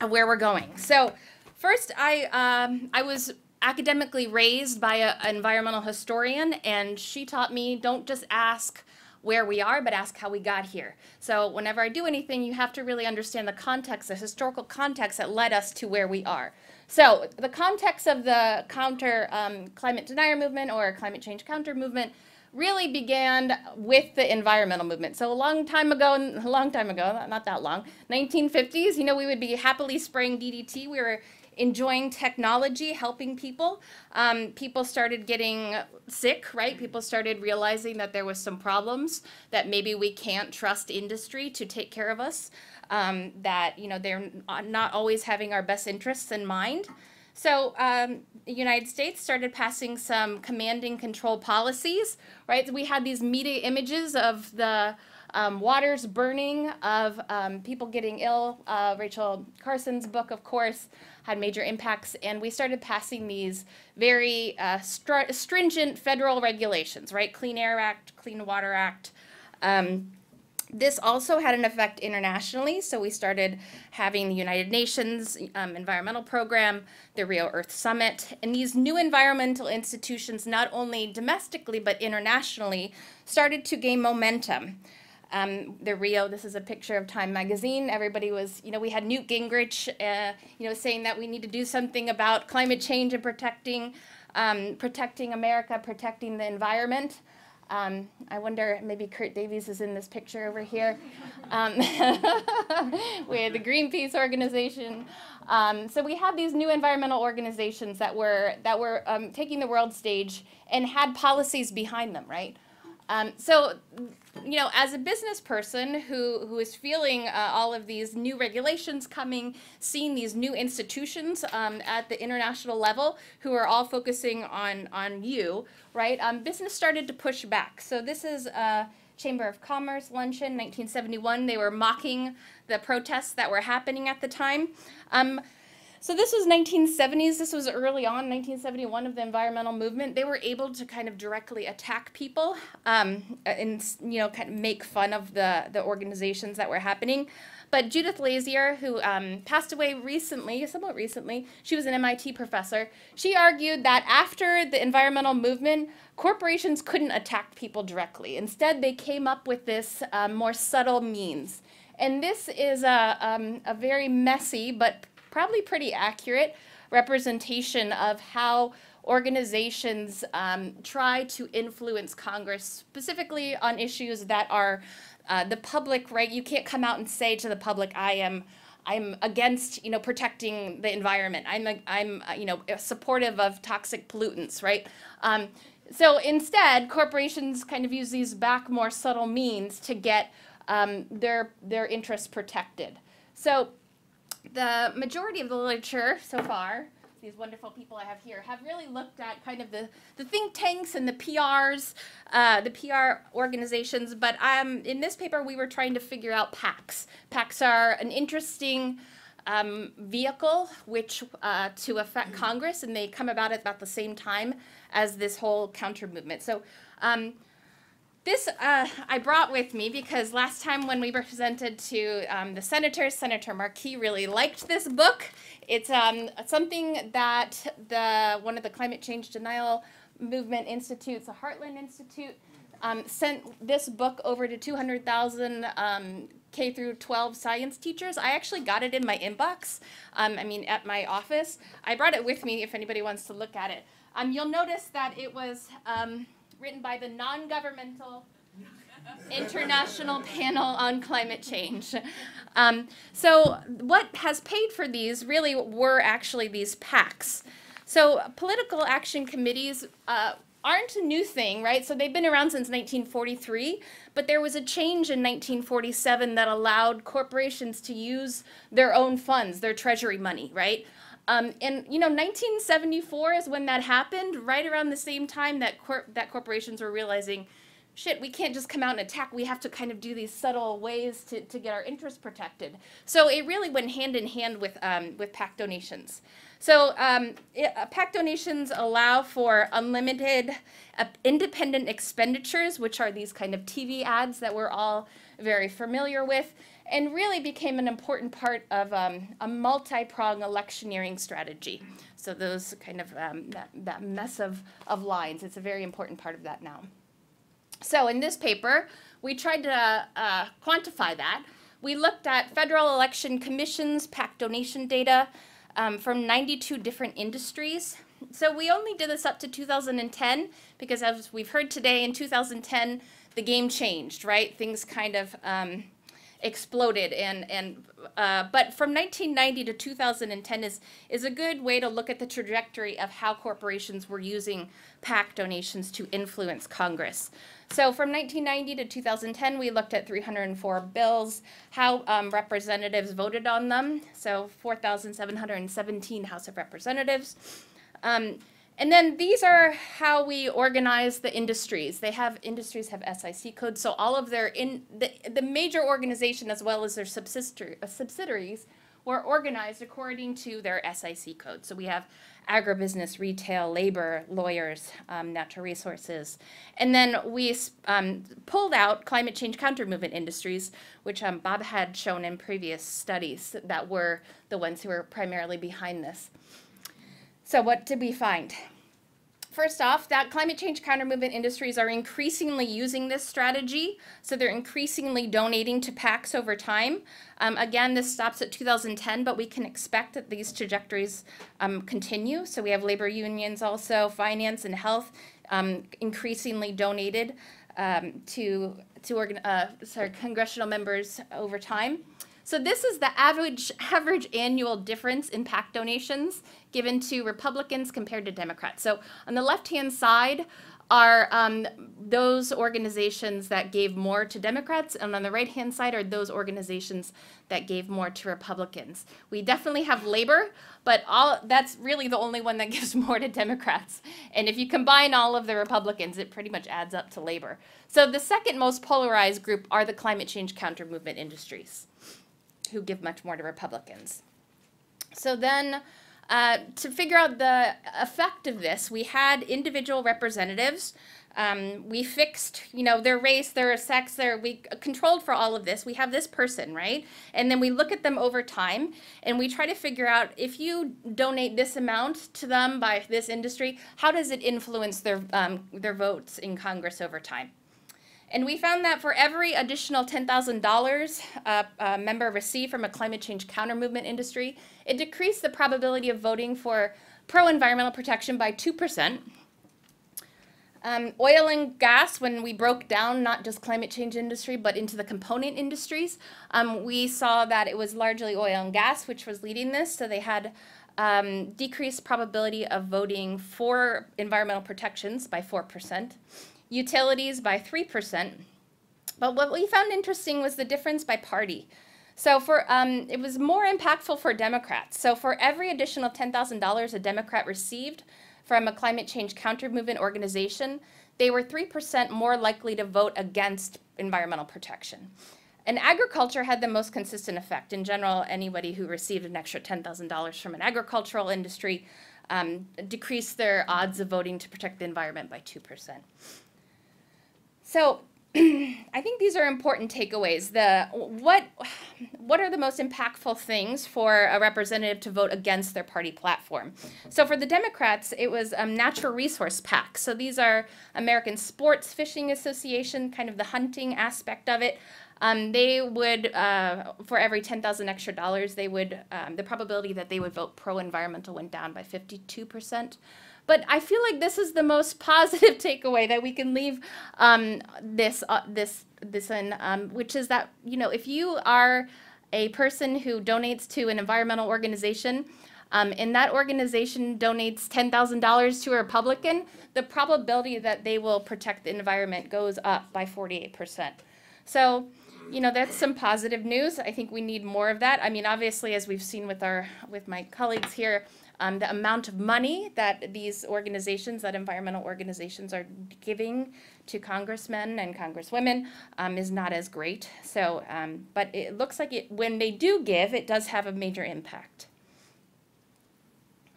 of where we're going. So first, I, um, I was academically raised by a, an environmental historian, and she taught me, don't just ask where we are, but ask how we got here. So whenever I do anything, you have to really understand the context, the historical context that led us to where we are. So the context of the counter um, climate denier movement or climate change counter movement really began with the environmental movement. So a long time ago, a long time ago, not that long, nineteen fifties, you know, we would be happily spraying D D T. We were enjoying technology, helping people. Um, people started getting sick, right? People started realizing that there was some problems, that maybe we can't trust industry to take care of us, um, that, you know, they're not always having our best interests in mind. So um, the United States started passing some command and control policies, right? We had these media images of the Um, waters burning, of um, people getting ill. Uh, Rachel Carson's book, of course, had major impacts, and we started passing these very uh, str stringent federal regulations, right? Clean Air Act, Clean Water Act. Um, this also had an effect internationally, so we started having the United Nations um, Environmental Program, the Rio Earth Summit, and these new environmental institutions, not only domestically but internationally, started to gain momentum. Um, the Rio, this is a picture of Time magazine. Everybody was, you know, we had Newt Gingrich, uh, you know, saying that we need to do something about climate change and protecting, um, protecting America, protecting the environment. Um, I wonder, maybe Kurt Davies is in this picture over here. Um, we had the Greenpeace organization. Um, so we had these new environmental organizations that were, that were um, taking the world stage and had policies behind them, right? Um, so, you know, as a business person who, who is feeling uh, all of these new regulations coming, seeing these new institutions um, at the international level who are all focusing on, on you, right, um, business started to push back. So this is a Chamber of Commerce luncheon, nineteen seventy-one. They were mocking the protests that were happening at the time. Um, So this was nineteen seventies, this was early on, nineteen seventy-one, of the environmental movement. They were able to kind of directly attack people um, and, you know, kind of make fun of the, the organizations that were happening. But Judith Lazier, who um, passed away recently, somewhat recently, she was an M I T professor. She argued that after the environmental movement, corporations couldn't attack people directly. Instead, they came up with this um, more subtle means. And this is a, um, a very messy but probably pretty accurate representation of how organizations um, try to influence Congress, specifically on issues that are uh, the public, right? You can't come out and say to the public, I am I'm against, you know, protecting the environment. I'm, a, I'm uh, you know, supportive of toxic pollutants, right? Um, so instead, corporations kind of use these back, more subtle means to get um, their, their interests protected. So the majority of the literature so far, these wonderful people I have here, have really looked at kind of the, the think tanks and the P Rs, uh, the P R organizations. But um, in this paper, we were trying to figure out PACs. PACs are an interesting um, vehicle which uh, to affect Congress, and they come about at about the same time as this whole counter movement. So. Um, This uh, I brought with me because last time when we presented to um, the senators, Senator Markey really liked this book. It's um, something that the one of the Climate Change Denial Movement Institutes, the Heartland Institute, um, sent this book over to two hundred thousand um, K through twelve science teachers. I actually got it in my inbox, um, I mean at my office. I brought it with me if anybody wants to look at it. Um, you'll notice that it was um, written by the non-governmental International Panel on Climate Change. Um, so what has paid for these really were actually these PACs. So political action committees uh, aren't a new thing, right? So they've been around since nineteen forty-three, but there was a change in nineteen forty-seven that allowed corporations to use their own funds, their treasury money, right? Um, and, you know, nineteen seventy-four is when that happened, right around the same time that, cor that corporations were realizing, shit, we can't just come out and attack. We have to kind of do these subtle ways to, to get our interests protected. So it really went hand in hand with, um, with PAC donations. So um, it, uh, PAC donations allow for unlimited uh, independent expenditures, which are these kind of T V ads that we're all very familiar with, and really became an important part of um, a multi-pronged electioneering strategy. So those kind of, um, that, that mess of, of lines, it's a very important part of that now. So in this paper, we tried to uh, uh, quantify that. We looked at Federal Election Commission's PAC donation data um, from ninety-two different industries. So we only did this up to two thousand ten, because as we've heard today, in two thousand ten, the game changed, right? Things kind of, um, exploded, and and uh, but from nineteen ninety to two thousand ten is is a good way to look at the trajectory of how corporations were using PAC donations to influence Congress. So from nineteen ninety to two thousand ten, we looked at three hundred four bills, how um, representatives voted on them. So four thousand seven hundred seventeen House of Representatives. Um, And then these are how we organize the industries. They have, industries have S I C codes, so all of their, in, the, the major organization as well as their subsidiaries were organized according to their S I C code. So we have agribusiness, retail, labor, lawyers, um, natural resources. And then we um, pulled out climate change counter movement industries, which um, Bob had shown in previous studies that were the ones who were primarily behind this. So what did we find? First off, that climate change counter movement industries are increasingly using this strategy. So they're increasingly donating to PACs over time. Um, again, this stops at two thousand ten, but we can expect that these trajectories um, continue. So we have labor unions also, finance and health, um, increasingly donated um, to to organ uh, sorry, congressional members over time. So this is the average average annual difference in PAC donations given to Republicans compared to Democrats. So on the left-hand side are um, those organizations that gave more to Democrats, and on the right-hand side are those organizations that gave more to Republicans. We definitely have labor, but all that's really the only one that gives more to Democrats. And if you combine all of the Republicans, it pretty much adds up to labor. So the second most polarized group are the climate change counter-movement industries, who give much more to Republicans. So then, uh, to figure out the effect of this, we had individual representatives. Um, we fixed, you know, their race, their sex, their, we controlled for all of this. We have this person, right? And then we look at them over time, and we try to figure out, if you donate this amount to them by this industry, how does it influence their, um, their votes in Congress over time? And we found that for every additional ten thousand dollars a, a member received from a climate change counter-movement industry, it decreased the probability of voting for pro-environmental protection by two percent. Um, oil and gas, when we broke down not just climate change industry, but into the component industries, um, we saw that it was largely oil and gas which was leading this, so they had um, decreased probability of voting for environmental protections by four percent. Utilities by three percent. But what we found interesting was the difference by party. So for um, it was more impactful for Democrats. So for every additional ten thousand dollars a Democrat received from a climate change counter-movement organization, they were three percent more likely to vote against environmental protection. And agriculture had the most consistent effect. In general, anybody who received an extra ten thousand dollars from an agricultural industry um, decreased their odds of voting to protect the environment by two percent. So I think these are important takeaways. The, what, what are the most impactful things for a representative to vote against their party platform? So for the Democrats, it was um, natural resource PACs. So these are American Sports Fishing Association, kind of the hunting aspect of it. Um, they would, uh, for every ten thousand extra dollars, they would, um, the probability that they would vote pro-environmental went down by fifty-two percent. But I feel like this is the most positive takeaway that we can leave um, this uh, this this in, um, which is that, you know, if you are a person who donates to an environmental organization, um, and that organization donates ten thousand dollars to a Republican, the probability that they will protect the environment goes up by forty-eight percent. So, you know, that's some positive news. I think we need more of that. I mean, obviously, as we've seen with our with my colleagues here, Um, the amount of money that these organizations, that environmental organizations are giving to congressmen and congresswomen um, is not as great. So, um, but it looks like it, when they do give, it does have a major impact.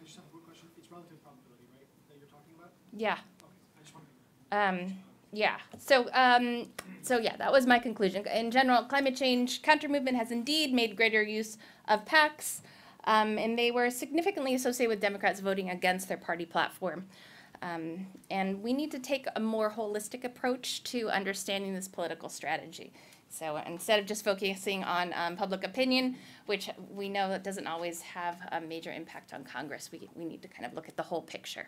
I just have a quick question. It's relative probability, right, that you're talking about? Yeah. Okay. I just want to make that. Um, Yeah, so, um, so yeah, that was my conclusion. In general, climate change counter-movement has indeed made greater use of PACs. Um, and they were significantly associated with Democrats voting against their party platform. Um, and we need to take a more holistic approach to understanding this political strategy. So instead of just focusing on um, public opinion, which we know that doesn't always have a major impact on Congress, we, we need to kind of look at the whole picture.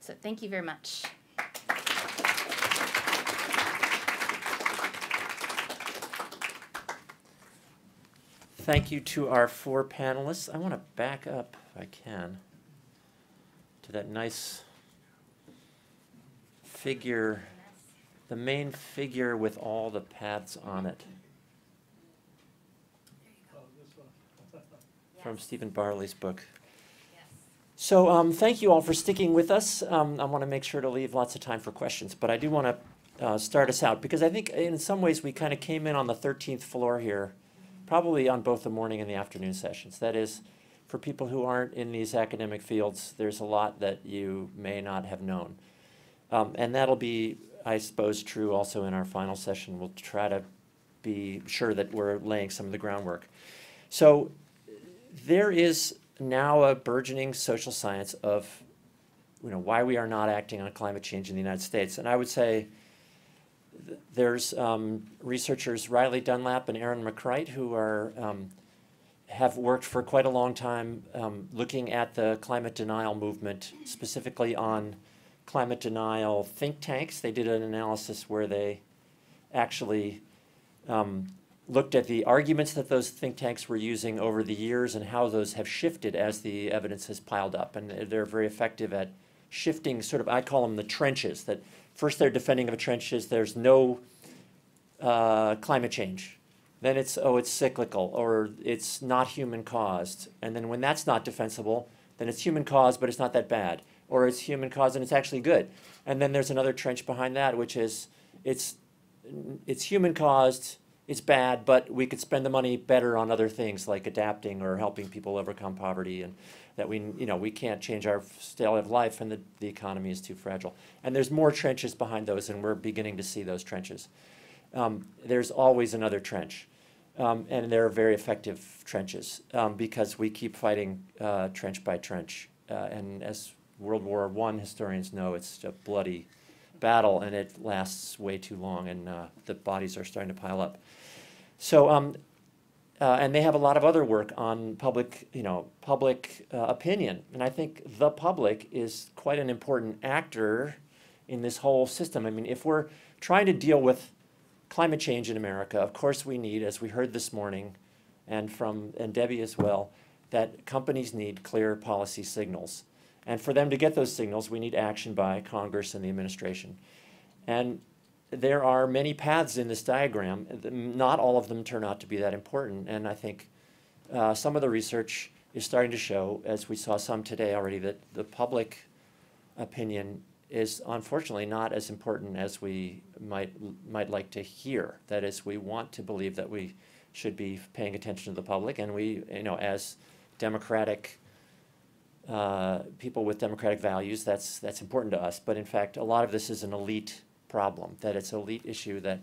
So thank you very much. Thank you to our four panelists. I want to back up, if I can, to that nice figure, the main figure with all the paths on it, from Stephen Barley's book. So um, thank you all for sticking with us. Um, I want to make sure to leave lots of time for questions, but I do want to uh, start us out, because I think in some ways we kind of came in on the thirteenth floor here, probably on both the morning and the afternoon sessions. That is, for people who aren't in these academic fields, there's a lot that you may not have known. Um, and that'll be, I suppose, true also in our final session. We'll try to be sure that we're laying some of the groundwork. So there is now a burgeoning social science of, you know, why we are not acting on climate change in the United States. And I would say, there's um, researchers Riley Dunlap and Aaron McCright who are, um, have worked for quite a long time um, looking at the climate denial movement, specifically on climate denial think tanks. They did an analysis where they actually um, looked at the arguments that those think tanks were using over the years and how those have shifted as the evidence has piled up. And they're very effective at shifting sort of, I call them the trenches, that first they're defending of trenches, there's no uh, climate change. Then it's, oh, it's cyclical, or it's not human-caused. And then when that's not defensible, then it's human-caused, but it's not that bad. Or it's human-caused and it's actually good. And then there's another trench behind that, which is it's, it's human-caused, it's bad, but we could spend the money better on other things like adapting or helping people overcome poverty, and that we, you know, we can't change our style of life and the, the economy is too fragile. And there's more trenches behind those, and we're beginning to see those trenches. Um, there's always another trench, um, and they're very effective trenches um, because we keep fighting uh, trench by trench. Uh, and as World War One historians know, it's a bloody battle, and it lasts way too long, and uh, the bodies are starting to pile up. So, um, uh, and they have a lot of other work on public, you know, public uh, opinion, and I think the public is quite an important actor in this whole system. I mean, if we're trying to deal with climate change in America, of course we need, as we heard this morning, and from and Debbie as well, that companies need clear policy signals. And for them to get those signals, we need action by Congress and the administration. And there are many paths in this diagram. Not all of them turn out to be that important. And I think uh, some of the research is starting to show, as we saw some today already, that the public opinion is unfortunately not as important as we might, might like to hear. That is, we want to believe that we should be paying attention to the public. And we, you know, as democratic Uh, people with democratic values, that's that's important to us. But in fact, a lot of this is an elite problem, that it's an elite issue, that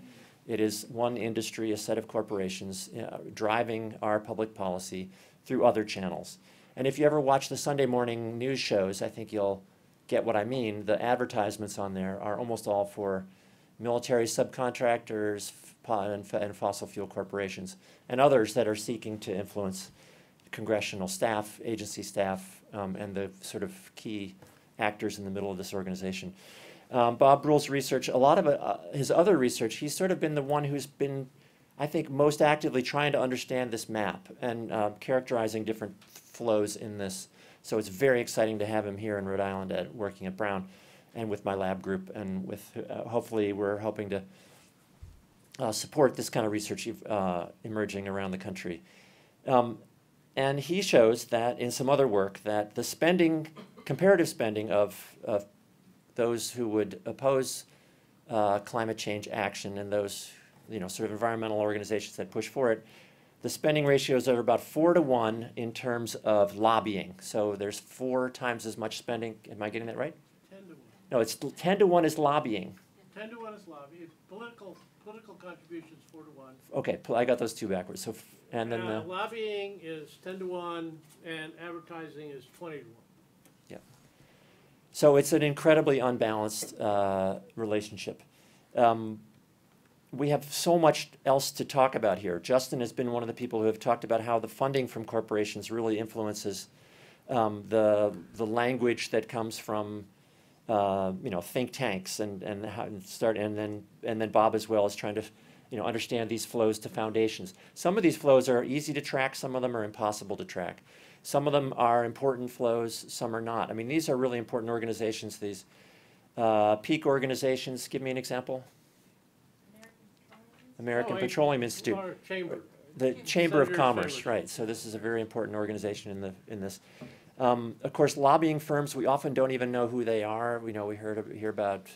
it is one industry, a set of corporations uh, driving our public policy through other channels. And if you ever watch the Sunday morning news shows, I think you'll get what I mean. The advertisements on there are almost all for military subcontractors and, and fossil fuel corporations and others that are seeking to influence congressional staff, agency staff, um, and the sort of key actors in the middle of this organization. Um, Bob Brulle's research, a lot of it, uh, his other research, he's sort of been the one who's been, I think, most actively trying to understand this map and uh, characterizing different flows in this. So it's very exciting to have him here in Rhode Island at working at Brown and with my lab group, and with uh, hopefully we're hoping to uh, support this kind of research uh, emerging around the country. Um, And he shows that in some other work that the spending, comparative spending of, of those who would oppose uh, climate change action and those, you know, sort of environmental organizations that push for it, the spending ratios are about four to one in terms of lobbying. So there's four times as much spending. Am I getting that right? Ten to one. No, it's ten to one is lobbying. Ten to one is lobbying. Political political contributions four to one. Okay, I got those two backwards. So. And then uh, the lobbying is ten to one, and advertising is twenty to one. Yeah. So it's an incredibly unbalanced uh, relationship. Um, we have so much else to talk about here. Justin has been one of the people who have talked about how the funding from corporations really influences um, the, the language that comes from uh, you know, think tanks, and, and, how, and, start, and, then, and then Bob as well is trying to you know, understand these flows to foundations. Some of these flows are easy to track, some of them are impossible to track. Some of them are important flows, some are not. I mean, these are really important organizations, these uh, peak organizations. Give me an example. American Petroleum Institute. The Chamber of Commerce, right. So this is a very important organization in, the, in this. Um, of course, lobbying firms, we often don't even know who they are. We know we heard hear about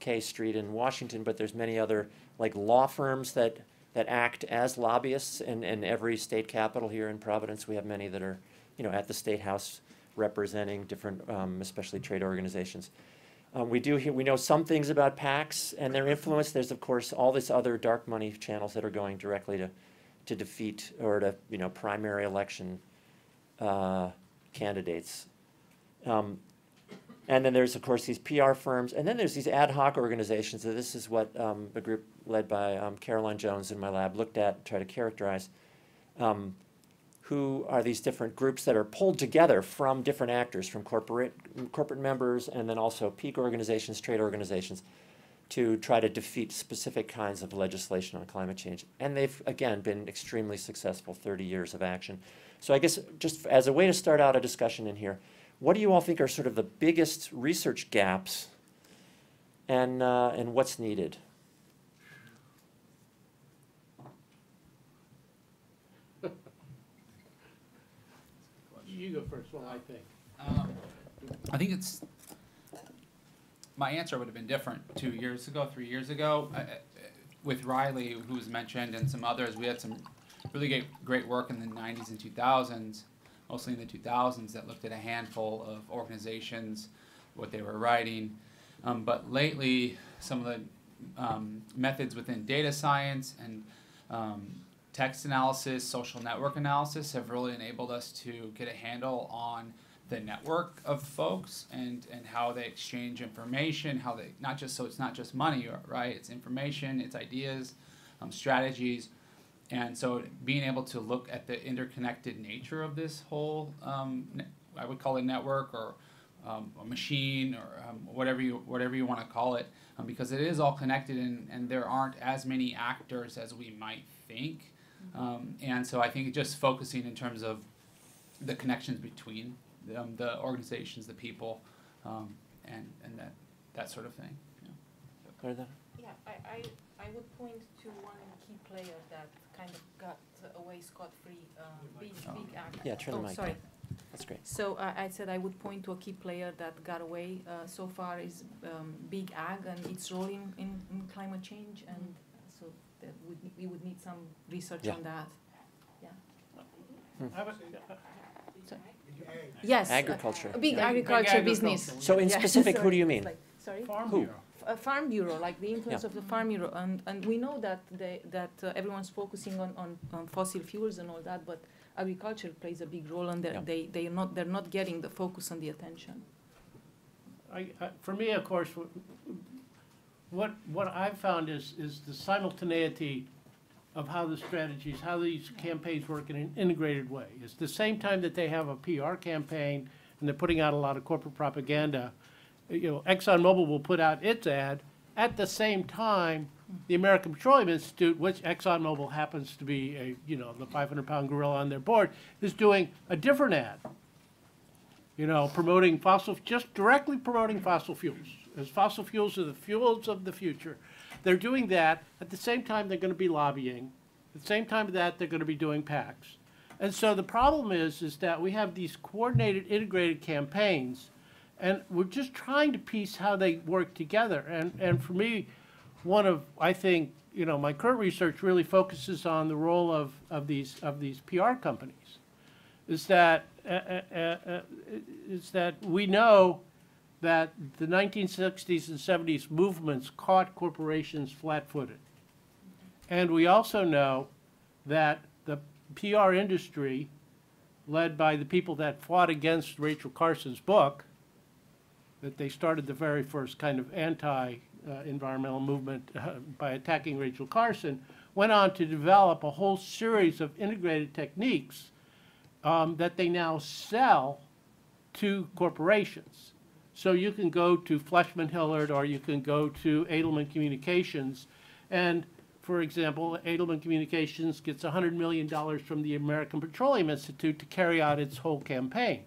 K Street in Washington, but there's many other like law firms that that act as lobbyists in, in every state capital. Here in Providence, we have many that are, you know, at the State House representing different, um, especially trade organizations. Um, we do hear, we know some things about PACs and their influence. There's of course all this other dark money channels that are going directly to, to defeat or to, you know, primary election uh, candidates. Um, And then there's, of course, these P R firms. And then there's these ad hoc organizations. So this is what um, a group led by um, Caroline Jones in my lab looked at and tried to characterize, um, who are these different groups that are pulled together from different actors, from corporate, corporate members and then also peak organizations, trade organizations, to try to defeat specific kinds of legislation on climate change. And they've, again, been extremely successful, thirty years of action. So I guess just as a way to start out a discussion in here, what do you all think are sort of the biggest research gaps and, uh, and what's needed? You go first, well, I think. Um, I think it's, my answer would have been different two years ago, three years ago. I, with Riley, who was mentioned, and some others, we had some really great, great work in the nineties and two thousands, mostly in the two thousands, that looked at a handful of organizations, what they were writing. Um, but lately, some of the um, methods within data science and um, text analysis, social network analysis have really enabled us to get a handle on the network of folks and, and how they exchange information, how they, not just, so it's not just money, right? It's information, it's ideas, um, strategies. And so being able to look at the interconnected nature of this whole, um, I would call it a network or um, a machine or um, whatever you, whatever you want to call it, um, because it is all connected and, and there aren't as many actors as we might think. Um, and so I think just focusing in terms of the connections between the, um, the organizations, the people, um, and, and that, that sort of thing. Yeah, yeah I, I, I would point to one key player that kind of got away scot-free, um, big, big actor. Yeah, turn the mic. Sorry. That's great. So uh, I said I would point to a key player that got away uh, so far is um, big ag and its role in, in, in climate change. And mm-hmm. so that would, we would need some research yeah. on that. Yeah. Mm-hmm. Yes. Agriculture. Uh, big yeah. agriculture big business. Agriculture. So in yeah. specific, so who do you mean? Like, sorry? Farm who? Bureau. A Farm Bureau, like the influence yeah. of the Farm Bureau. And, and we know that, they, that uh, everyone's focusing on, on, on fossil fuels and all that, but agriculture plays a big role, and they're, yeah. they, they're, not, they're not getting the focus and the attention. I, I, for me, of course, what, what I've found is, is the simultaneity of how the strategies, how these campaigns work in an integrated way. It's the same time that they have a P R campaign and they're putting out a lot of corporate propaganda. You know, ExxonMobil will put out its ad. At the same time, the American Petroleum Institute, which ExxonMobil happens to be, a, you know, the five hundred pound gorilla on their board, is doing a different ad, you know, promoting fossil, just directly promoting fossil fuels. As fossil fuels are the fuels of the future. They're doing that. At the same time, they're going to be lobbying. At the same time that, they're going to be doing PACs. And so the problem is, is that we have these coordinated, integrated campaigns, and we're just trying to piece how they work together. And, and for me, one of, I think, you know, my current research really focuses on the role of, of, these, of these P R companies, is that, uh, uh, uh, is that we know that the nineteen sixties and seventies movements caught corporations flat-footed. And we also know that the P R industry, led by the people that fought against Rachel Carson's book, that they started the very first kind of anti-environmental uh, movement uh, by attacking Rachel Carson, went on to develop a whole series of integrated techniques um, that they now sell to corporations. So you can go to Fleshman Hillard or you can go to Edelman Communications. And for example, Edelman Communications gets one hundred million dollars from the American Petroleum Institute to carry out its whole campaign.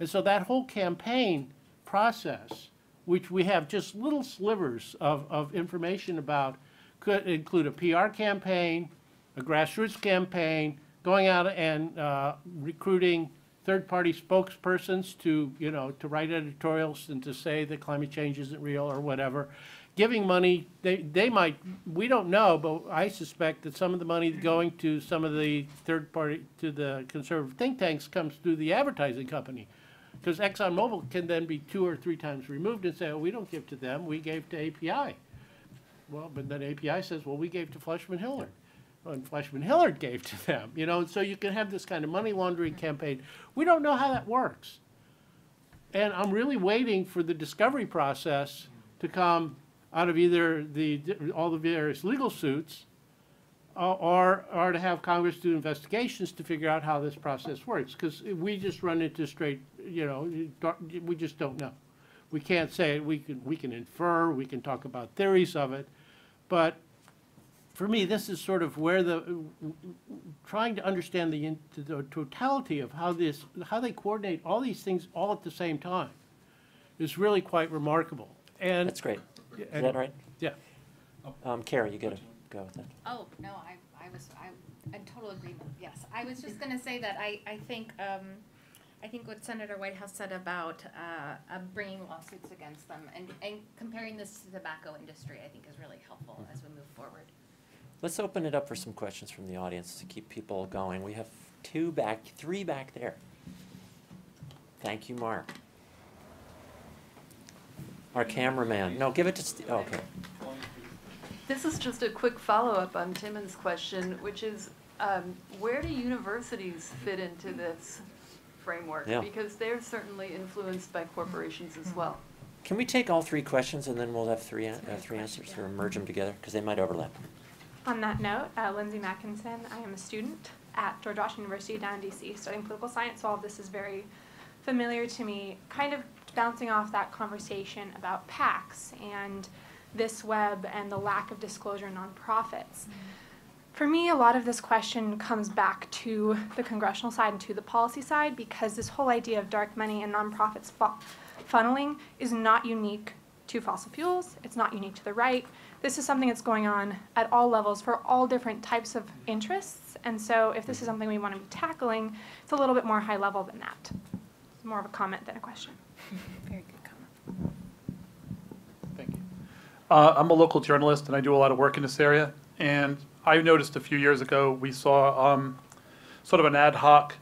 And so that whole campaign process, which we have just little slivers of, of information about, could include a P R campaign, a grassroots campaign, going out and uh, recruiting third-party spokespersons to, you know, to write editorials and to say that climate change isn't real or whatever. Giving money, they, they might, we don't know, but I suspect that some of the money going to some of the third-party, to the conservative think tanks comes through the advertising company. Because ExxonMobil can then be two or three times removed and say, oh, we don't give to them, we gave to A P I. Well, but then A P I says, well, we gave to Fleshman Hillard. And Fleshman Hillard gave to them, you know, and so you can have this kind of money laundering campaign. We don't know how that works. And I'm really waiting for the discovery process to come out of either the, all the various legal suits uh, or, or to have Congress do investigations to figure out how this process works, because we just run into straight, you know, we just don't know. We can't say it. We can, we can infer, we can talk about theories of it, but for me, this is sort of where the, trying to understand the, the totality of how this, how they coordinate all these things all at the same time is really quite remarkable. And that's great. Is and, that right? Yeah. Um, Kerry, you gotta go with that. Oh, no, I, I was, I, in total agreement, yes. I was just gonna say that I, I think, um, I think what Senator Whitehouse said about uh, uh, bringing lawsuits against them and, and comparing this to the tobacco industry, I think is really helpful mm-hmm. as we move forward. Let's open it up for some questions from the audience to keep people going. We have two back, three back there. Thank you, Mark. Our cameraman. No, give it to Steve. Oh, okay. This is just a quick follow-up on Timmons' question, which is um, where do universities fit into this framework? Yeah. Because they're certainly influenced by corporations as well. Can we take all three questions and then we'll have three, uh, three answers or merge them together? Because they might overlap. On that note, uh, Lindsay Mackinson, I am a student at George Washington University down in D C studying political science, so all of this is very familiar to me, kind of bouncing off that conversation about PACs and this web and the lack of disclosure in nonprofits. Mm-hmm. For me, a lot of this question comes back to the congressional side and to the policy side, because this whole idea of dark money and nonprofits funneling is not unique to fossil fuels, it's not unique to the right. This is something that's going on at all levels for all different types of interests, and so if this is something we want to be tackling, it's a little bit more high level than that. It's more of a comment than a question. Very good comment. Thank you. Uh, I'm a local journalist, and I do a lot of work in this area, and I noticed a few years ago we saw um, sort of an ad hoc,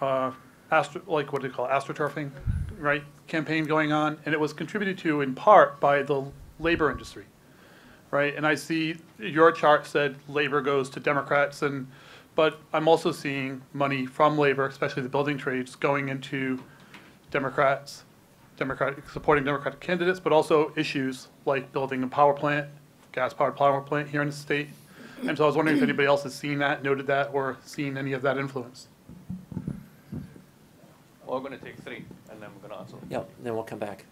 uh, astro like what do you call it, astroturfing, right, campaign going on, and it was contributed to in part by the labor industry. Right, and I see your chart said labor goes to Democrats, and but I'm also seeing money from labor, especially the building trades, going into Democrats, Democratic supporting Democratic candidates, but also issues like building a power plant, gas-powered power plant here in the state. And so I was wondering if anybody else has seen that, noted that, or seen any of that influence. Well, we're going to take three, and then we're going to answer. Yeah, then we'll come back.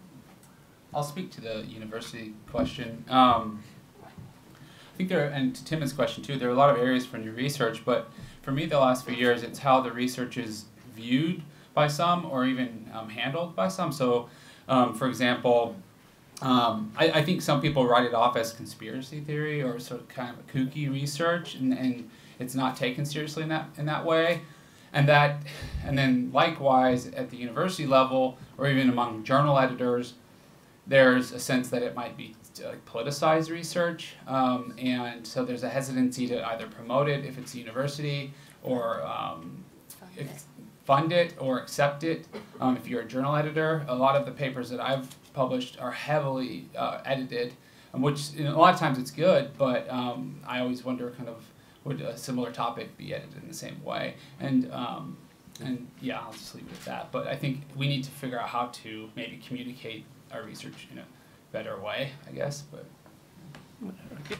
I'll speak to the university question. Um, I think there, and to Timmons' question too, there are a lot of areas for new research, but for me the last few years it's how the research is viewed by some or even um, handled by some. So, um, for example, um, I, I think some people write it off as conspiracy theory or sort of kind of kooky research, and, and it's not taken seriously in that, in that way. And, that, and then likewise at the university level or even among journal editors, there's a sense that it might be like politicized research, um, and so there's a hesitancy to either promote it if it's a university, or um, fund, it. fund it or accept it. Um, if you're a journal editor, a lot of the papers that I've published are heavily uh, edited, which you know, a lot of times it's good, but um, I always wonder kind of would a similar topic be edited in the same way, and um, and yeah, I'll just leave it at that. But I think we need to figure out how to maybe communicate our research in a better way, I guess. But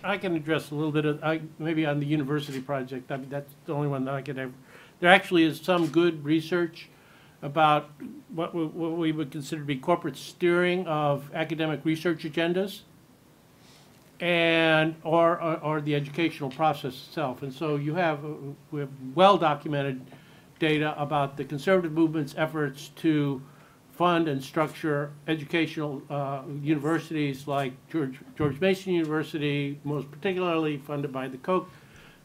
I can address a little bit of I, maybe on the university project. I mean, that's the only one that I can ever. There actually is some good research about what we, what we would consider to be corporate steering of academic research agendas, and or or, or the educational process itself. And so you have we have well documented data about the conservative movement's efforts to fund and structure educational uh, universities like George, George Mason University, most particularly funded by the Koch,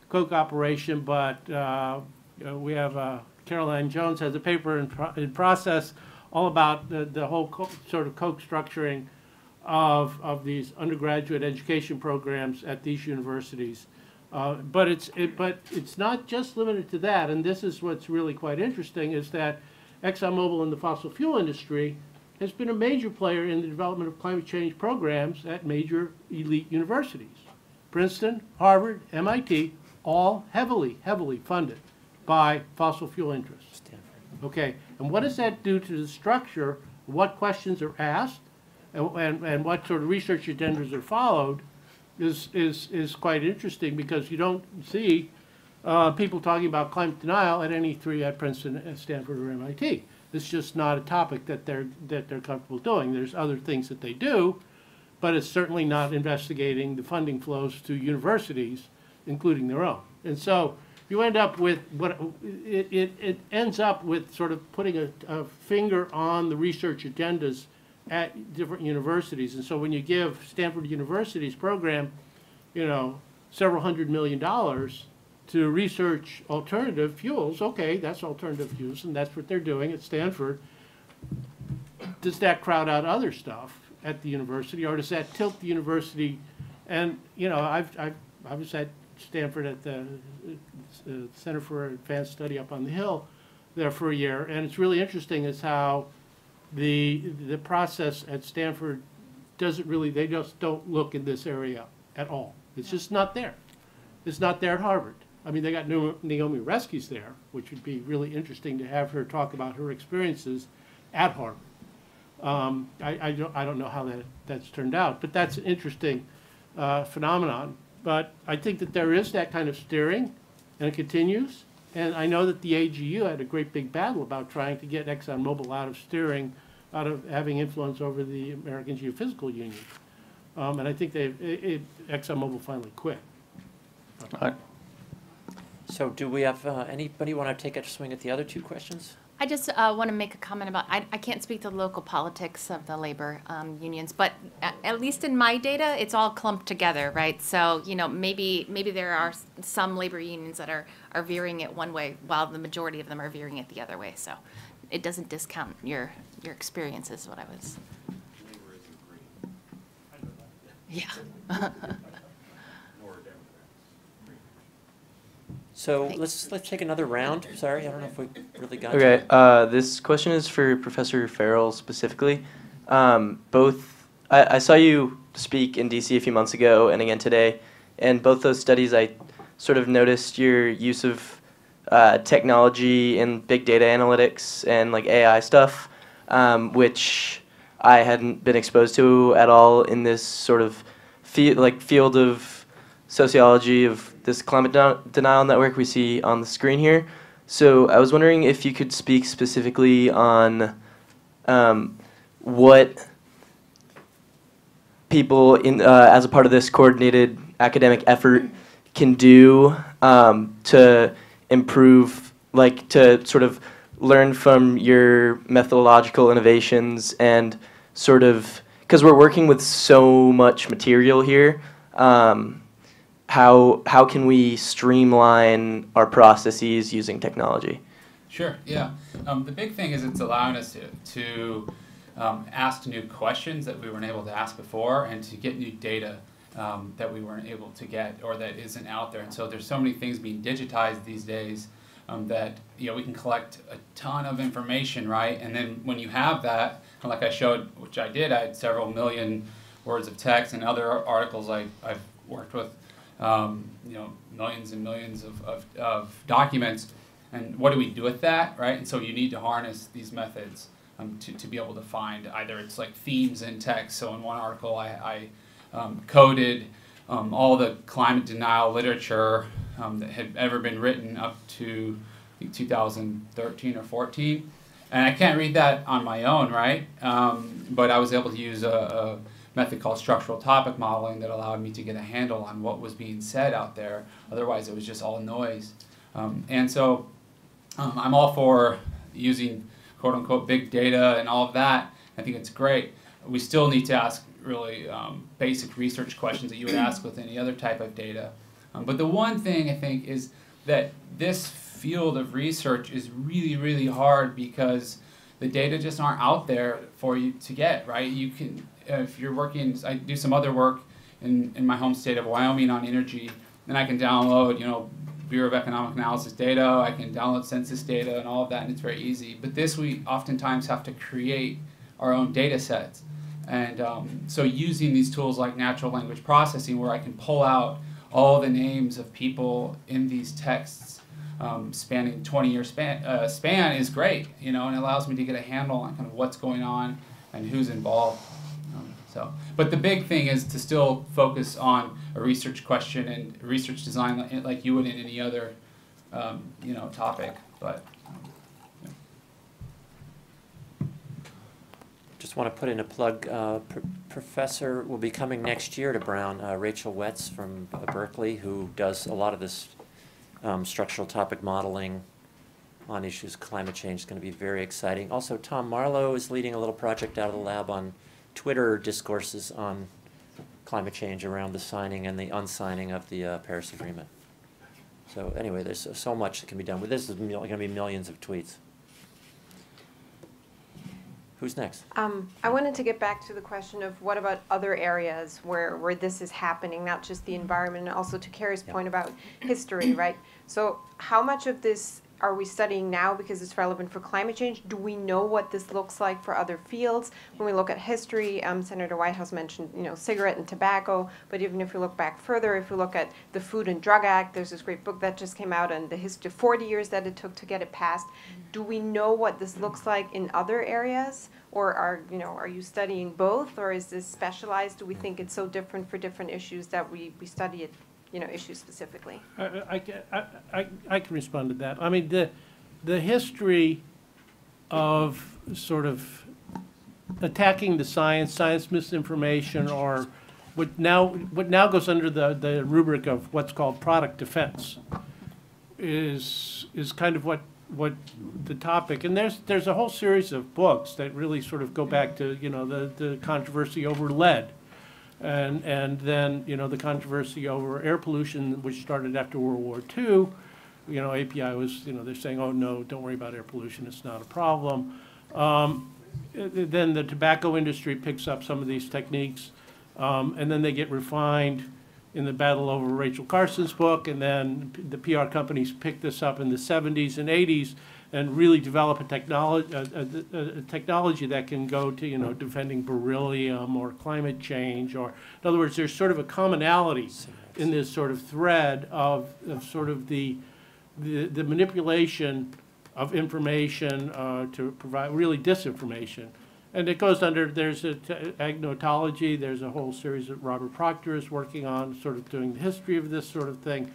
Koch operation, but uh, you know, we have uh, Caroline Jones has a paper in, pro in process all about the, the whole co sort of Koch structuring of, of these undergraduate education programs at these universities. Uh, but, it's, it, but it's not just limited to that, and this is what's really quite interesting is that ExxonMobil in the fossil fuel industry has been a major player in the development of climate change programs at major elite universities. Princeton, Harvard, M I T, all heavily, heavily funded by fossil fuel interests. Okay, and what does that do to the structure, what questions are asked, and, and, and what sort of research agendas are followed is is is quite interesting, because you don't see uh, people talking about climate denial at any three at Princeton, at Stanford, or M I T. It's just not a topic that they're that they're comfortable doing. There's other things that they do, but it's certainly not investigating the funding flows to universities, including their own. And so you end up with what it it, it ends up with sort of putting a, a finger on the research agendas at different universities. And so when you give Stanford University's program, you know, several hundred million dollars to research alternative fuels, okay, that's alternative fuels, and that's what they're doing at Stanford. Does that crowd out other stuff at the university, or does that tilt the university? And, you know, I've, I've, I was at Stanford at the uh, Center for Advanced Study up on the Hill there for a year, and it's really interesting is how the the process at Stanford doesn't really, they just don't look in this area at all. It's just not there. It's not there at Harvard. I mean, they got Naomi Oreskes there, which would be really interesting to have her talk about her experiences at Harvard. Um, I, I, don't, I don't know how that, that's turned out, but that's an interesting uh, phenomenon. But I think that there is that kind of steering, and it continues. And I know that the A G U had a great big battle about trying to get ExxonMobil out of steering, out of having influence over the American Geophysical Union. Um, and I think they've, it, it, ExxonMobil finally quit. All right. So do we have uh, anybody want to take a swing at the other two questions? I just uh, want to make a comment about, I, I can't speak to the local politics of the labor um, unions, but at, at least in my data, it's all clumped together, right? So, you know, maybe maybe there are some labor unions that are, are veering it one way, while the majority of them are veering it the other way. So it doesn't discount your, your experience is what I was. Labor is green. Yeah. So let's let's take another round. Sorry, I don't know if we really got to it. Okay, uh, this question is for Professor Farrell specifically. Um, both I, I saw you speak in D C a few months ago and again today, and both those studies I sort of noticed your use of uh, technology and big data analytics and like A I stuff, um, which I hadn't been exposed to at all in this sort of fe like field of sociology of this climate denial network we see on the screen here. So I was wondering if you could speak specifically on um, what people in uh, as a part of this coordinated academic effort can do um, to improve, like to sort of learn from your methodological innovations and sort of, because we're working with so much material here, um, How, how can we streamline our processes using technology? Sure, yeah. Um, the big thing is it's allowing us to, to um, ask new questions that we weren't able to ask before, and to get new data um, that we weren't able to get or that isn't out there. And so there's so many things being digitized these days um, that, you know, we can collect a ton of information, right? And then when you have that, like I showed, which I did, I had several million words of text and other articles I, I've worked with, Um, you know, millions and millions of, of, of documents, and what do we do with that, right? And so you need to harness these methods um, to, to be able to find either it's like themes in text. So in one article I, I um, coded um, all the climate denial literature um, that had ever been written up to I think two thousand thirteen or fourteen, and I can't read that on my own, right? Um, but I was able to use a, a method called structural topic modeling that allowed me to get a handle on what was being said out there. Otherwise, it was just all noise. Um, and so um, I'm all for using quote-unquote big data and all of that. I think it's great. We still need to ask really um, basic research questions that you would ask with any other type of data. Um, but the one thing I think is that this field of research is really, really hard because the data just aren't out there for you to get, right? You can, if you're working, I do some other work in, in my home state of Wyoming on energy, and I can download, you know, Bureau of Economic Analysis data, I can download census data and all of that, and it's very easy. But this, we oftentimes have to create our own data sets. And um, so using these tools like natural language processing, where I can pull out all the names of people in these texts Um, spanning twenty year span, uh, span is great, you know, and it allows me to get a handle on kind of what's going on and who's involved. Um, so So, but the big thing is to still focus on a research question and research design like you would in any other, um, you know, topic. But yeah. Just want to put in a plug. Uh, pr professor will be coming next year to Brown. Uh, Rachel Wetz from uh, Berkeley, who does a lot of this um, structural topic modeling on issues of climate change, is going to be very exciting. Also, Tom Marlowe is leading a little project out of the lab on Twitter discourses on climate change around the signing and the unsigning of the uh, Paris Agreement. So anyway, there's so much that can be done with this. There's going to be millions of tweets. Who's next? Um, I wanted to get back to the question of what about other areas where, where this is happening, not just the environment, and also to Kerry's yep. point about history, right? So how much of this are we studying now because it's relevant for climate change? Do we know what this looks like for other fields? When we look at history, um, Senator Whitehouse mentioned, you know, cigarette and tobacco, but even if we look back further, if we look at the Food and Drug Act, there's this great book that just came out on the history, forty years that it took to get it passed. Do we know what this looks like in other areas? Or are, you know, are you studying both, or is this specialized? Do we think it's so different for different issues that we, we study it, you know, issues specifically? I, I, I, I, I can respond to that. I mean, the, the history of sort of attacking the science, science misinformation, or what now, what now goes under the, the rubric of what's called product defense is, is kind of what, what the topic. And there's, there's a whole series of books that really sort of go back to, you know, the, the controversy over lead. And, and then, you know, the controversy over air pollution, which started after World War Two. You know, A P I was, you know, they're saying, oh, no, don't worry about air pollution. It's not a problem. Um, then the tobacco industry picks up some of these techniques. Um, and then they get refined in the battle over Rachel Carson's book. And then the P R companies pick this up in the seventies and eighties and really develop a technology, a, a, a technology that can go to, you know, defending beryllium or climate change, or, in other words, there's sort of a commonality in this sort of thread of, of sort of the, the, the manipulation of information uh, to provide really disinformation. And it goes under, there's a t agnotology, there's a whole series that Robert Proctor is working on, sort of doing the history of this sort of thing.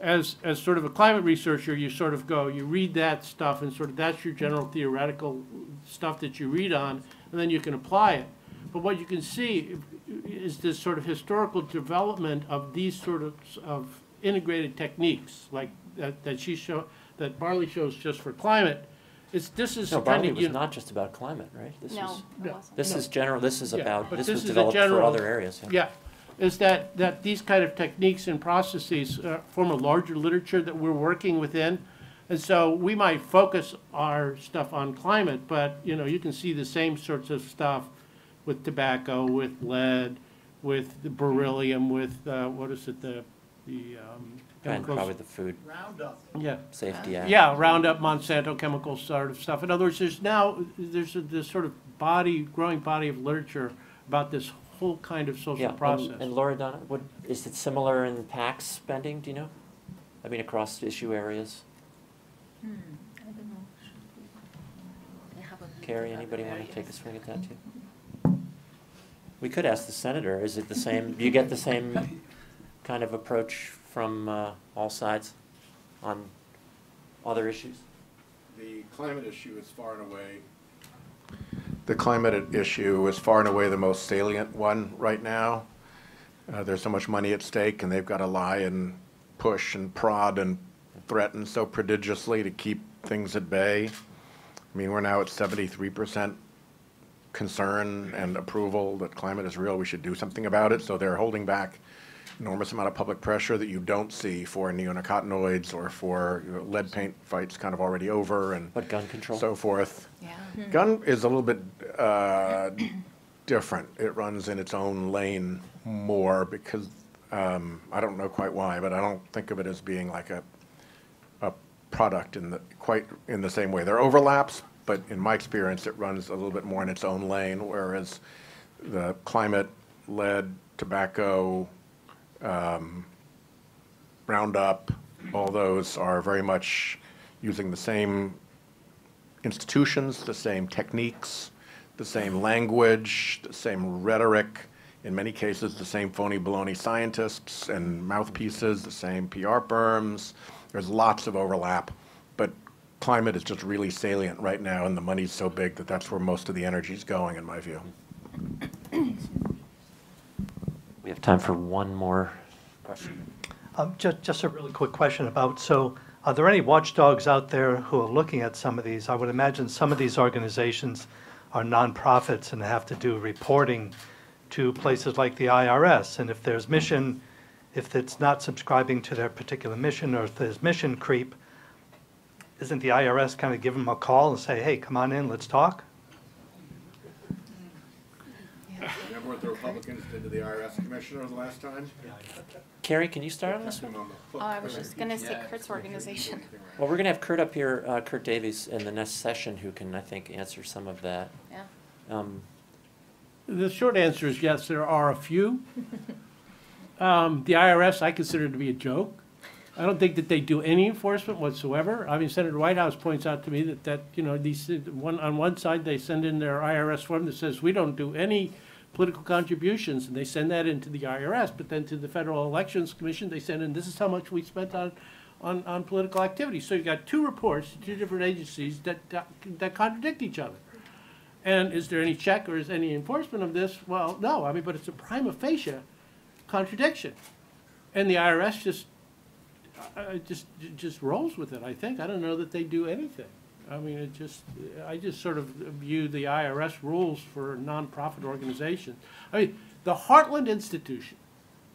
As, as sort of a climate researcher, you sort of go, you read that stuff, and sort of that's your general theoretical stuff that you read on, and then you can apply it. But what you can see is this sort of historical development of these sort of, of integrated techniques, like that, that she show, that Barley shows just for climate. It's, this is no, Barley was not just about climate, right? This no, is, no. This no. is general. This is yeah, about. This, this was developed general, for other areas. Yeah. yeah. Is that, that these kind of techniques and processes uh, form a larger literature that we're working within. And so we might focus our stuff on climate, but, you know, you can see the same sorts of stuff with tobacco, with lead, with the beryllium, with, uh, what is it, the... the um, and probably the food. Roundup. Yeah. Safety Act. Yeah, Roundup, Monsanto chemical sort of stuff. In other words, there's now, there's this sort of body, growing body of literature about this whole kind of social yeah, process. And, and Loredana, what, is it similar in PAC spending, do you know? I mean, across issue areas? Hmm, I don't know. Kerry, anybody want to take a swing at that too? We could ask the senator, is it the same, do you get the same kind of approach from uh, all sides on other issues? The climate issue is far and away The climate issue is far and away the most salient one right now. Uh, there's so much money at stake, and they've got to lie and push and prod and threaten so prodigiously to keep things at bay. I mean, we're now at seventy-three percent concern and approval that climate is real. We should do something about it. So they're holding back enormous amount of public pressure that you don't see for neonicotinoids or for, you know, lead paint fights kind of already over and but gun control so forth. Yeah. Mm-hmm. Gun is a little bit uh, different. It runs in its own lane more because um, I don't know quite why, but I don't think of it as being like a a product in the quite in the same way. There are overlaps, but in my experience, it runs a little bit more in its own lane, whereas the climate, lead, tobacco, Um, Roundup, all those are very much using the same institutions, the same techniques, the same language, the same rhetoric, in many cases the same phony baloney scientists and mouthpieces, the same P R firms. There's lots of overlap, but climate is just really salient right now, and the money's so big that that's where most of the energy is going, in my view. We have time for one more question. Um, just, just a really quick question about, so are there any watchdogs out there who are looking at some of these? I would imagine some of these organizations are nonprofits and have to do reporting to places like the I R S. And if there's mission, if it's not subscribing to their particular mission, or if there's mission creep, isn't the I R S kind of give them a call and say, hey, come on in, let's talk? Remember what the Republicans did to the I R S commissioner the last time? Yeah, yeah. Kerry, can you start on this one? Oh, I was just going to say Kurt's organization. Well, we're going to have Kurt up here, uh, Kurt Davies, in the next session, who can, I think, answer some of that. Yeah. Um, the short answer is yes, there are a few. um, the I R S I consider to be a joke. I don't think that they do any enforcement whatsoever. I mean, Senator Whitehouse points out to me that, that you know, these, one, on one side they send in their I R S form that says, we don't do any political contributions, and they send that into the I R S, but then to the Federal Elections Commission, they send in, this is how much we spent on, on, on political activity. So you've got two reports, two different agencies that, that, that contradict each other. And is there any check or is any enforcement of this? Well, no, I mean, but it's a prima facie contradiction. And the I R S just, uh, just, just rolls with it, I think. I don't know that they do anything. I mean, it just, I just sort of view the I R S rules for nonprofit organizations. I mean, the Heartland Institution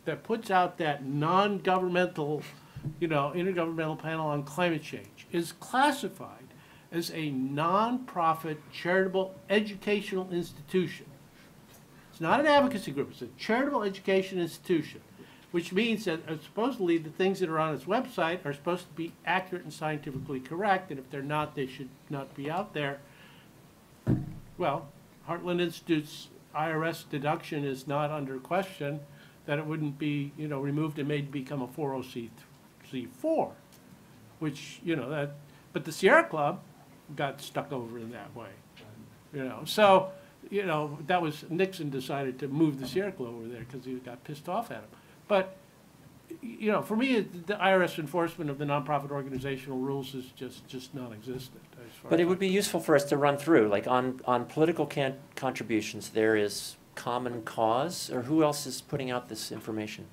that puts out that non-governmental, you know, intergovernmental panel on climate change is classified as a nonprofit charitable educational institution. It's not an advocacy group, it's a charitable education institution, which means that uh, supposedly the things that are on its website are supposed to be accurate and scientifically correct, and if they're not, they should not be out there. Well, Heartland Institute's I R S deduction is not under question that it wouldn't be, you know, removed and made become a four oh C four, which, you know, that, but the Sierra Club got stuck over in that way, you know. So, you know, that was, Nixon decided to move the Sierra Club over there because he got pissed off at him. But, you know, for me, the I R S enforcement of the nonprofit organizational rules is just, just non-existent. But it would be useful for us to run through, like on, on political can contributions, there is Common Cause, or who else is putting out this information?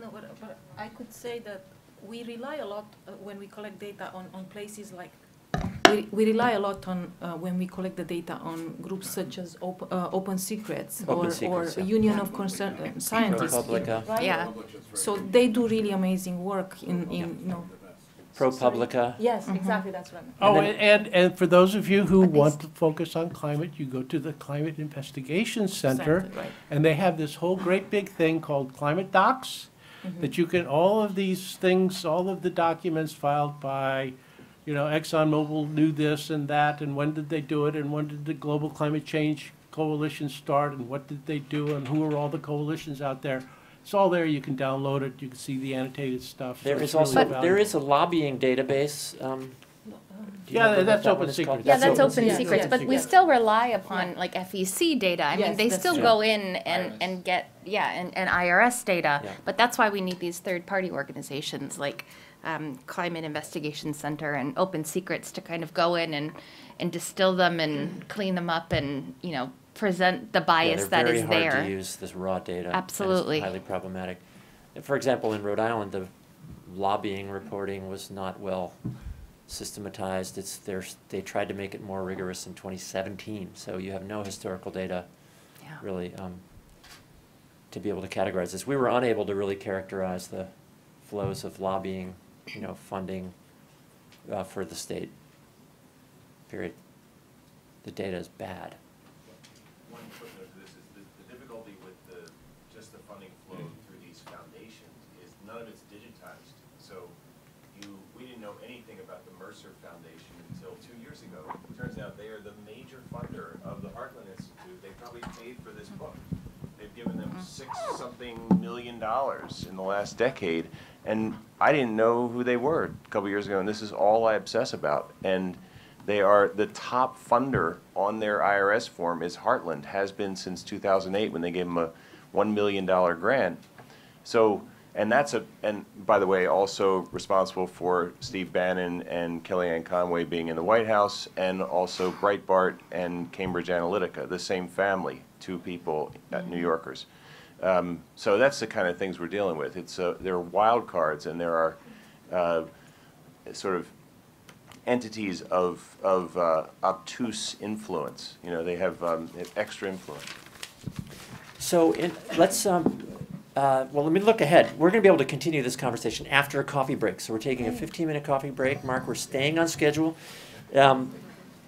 No, but, but I could say that we rely a lot uh, when we collect data on, on places like, we, we rely a lot on, uh, when we collect the data on groups such as op uh, Open Secrets Open or, Secrets, or yeah. Union of Concern, uh, Scientists. ProPublica. Right? Yeah. So they do really amazing work in, in yeah. you know. ProPublica. Yes, mm-hmm. exactly, that's what I meant. Oh, and, and, and for those of you who want to focus on climate, you go to the Climate Investigation Center, Center right. and they have this whole great big thing called Climate Docs, mm-hmm. that you can, all of these things, all of the documents filed by, you know, ExxonMobil knew this and that, and when did they do it, and when did the Global Climate Change Coalition start, and what did they do, and who are all the coalitions out there? It's all there. You can download it. You can see the annotated stuff. There so is also really there is a lobbying database. Um, yeah, that's that Open Secrets. Yeah, that's Open Secrets. Secrets yeah. But yeah. we still rely upon yeah. like F E C data. I yes, mean, they still true. go in and, and get yeah, and, and I R S data. Yeah. But that's why we need these third-party organizations like. Um, Climate Investigation Center and Open Secrets to kind of go in and, and distill them and clean them up and, you know, present the bias yeah, that is there. They're very hard to use this raw data. Absolutely. It's highly problematic. For example, in Rhode Island, the lobbying reporting was not well systematized. It's their, they tried to make it more rigorous in twenty seventeen, so you have no historical data yeah. really um, to be able to categorize this. We were unable to really characterize the flows of lobbying, you know, funding uh, for the state, period. The data is bad. One footnote to this is the, the difficulty with the, just the funding flow through these foundations is none of it's digitized. So you, we didn't know anything about the Mercer Foundation until two years ago. It turns out they are the major funder of the Heartland Institute. They probably paid for this book. They've given them six something million dollars in the last decade. And I didn't know who they were a couple years ago, and this is all I obsess about. And They are the top funder on their I R S form is Heartland, has been since two thousand eight when they gave them a one million dollar grant. So, and that's a, and by the way, also responsible for Steve Bannon and Kellyanne Conway being in the White House, and also Breitbart and Cambridge Analytica, the same family, two people, uh, New Yorkers. Um, so that's the kind of things we're dealing with. It's uh, there are wild cards, and there are uh, sort of entities of of uh, obtuse influence. You know, they have, um, they have extra influence. So in, let's um, uh, well, let me look ahead. We're going to be able to continue this conversation after a coffee break. So we're taking a fifteen minute coffee break. Mark, we're staying on schedule. Um,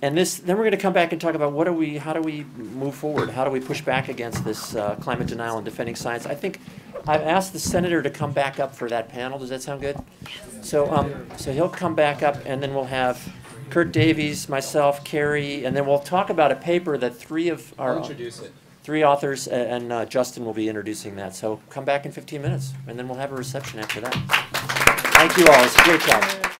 And this, then we're going to come back and talk about what do we, how do we move forward? How do we push back against this uh, climate denial and defending science? I think I've asked the senator to come back up for that panel. Does that sound good? So, um, so he'll come back up, and then we'll have Kurt Davies, myself, Kerry, and then we'll talk about a paper that three of our introduce it. three authors and uh, Justin will be introducing that. So come back in fifteen minutes, and then we'll have a reception after that. Thank you all. It's a great job.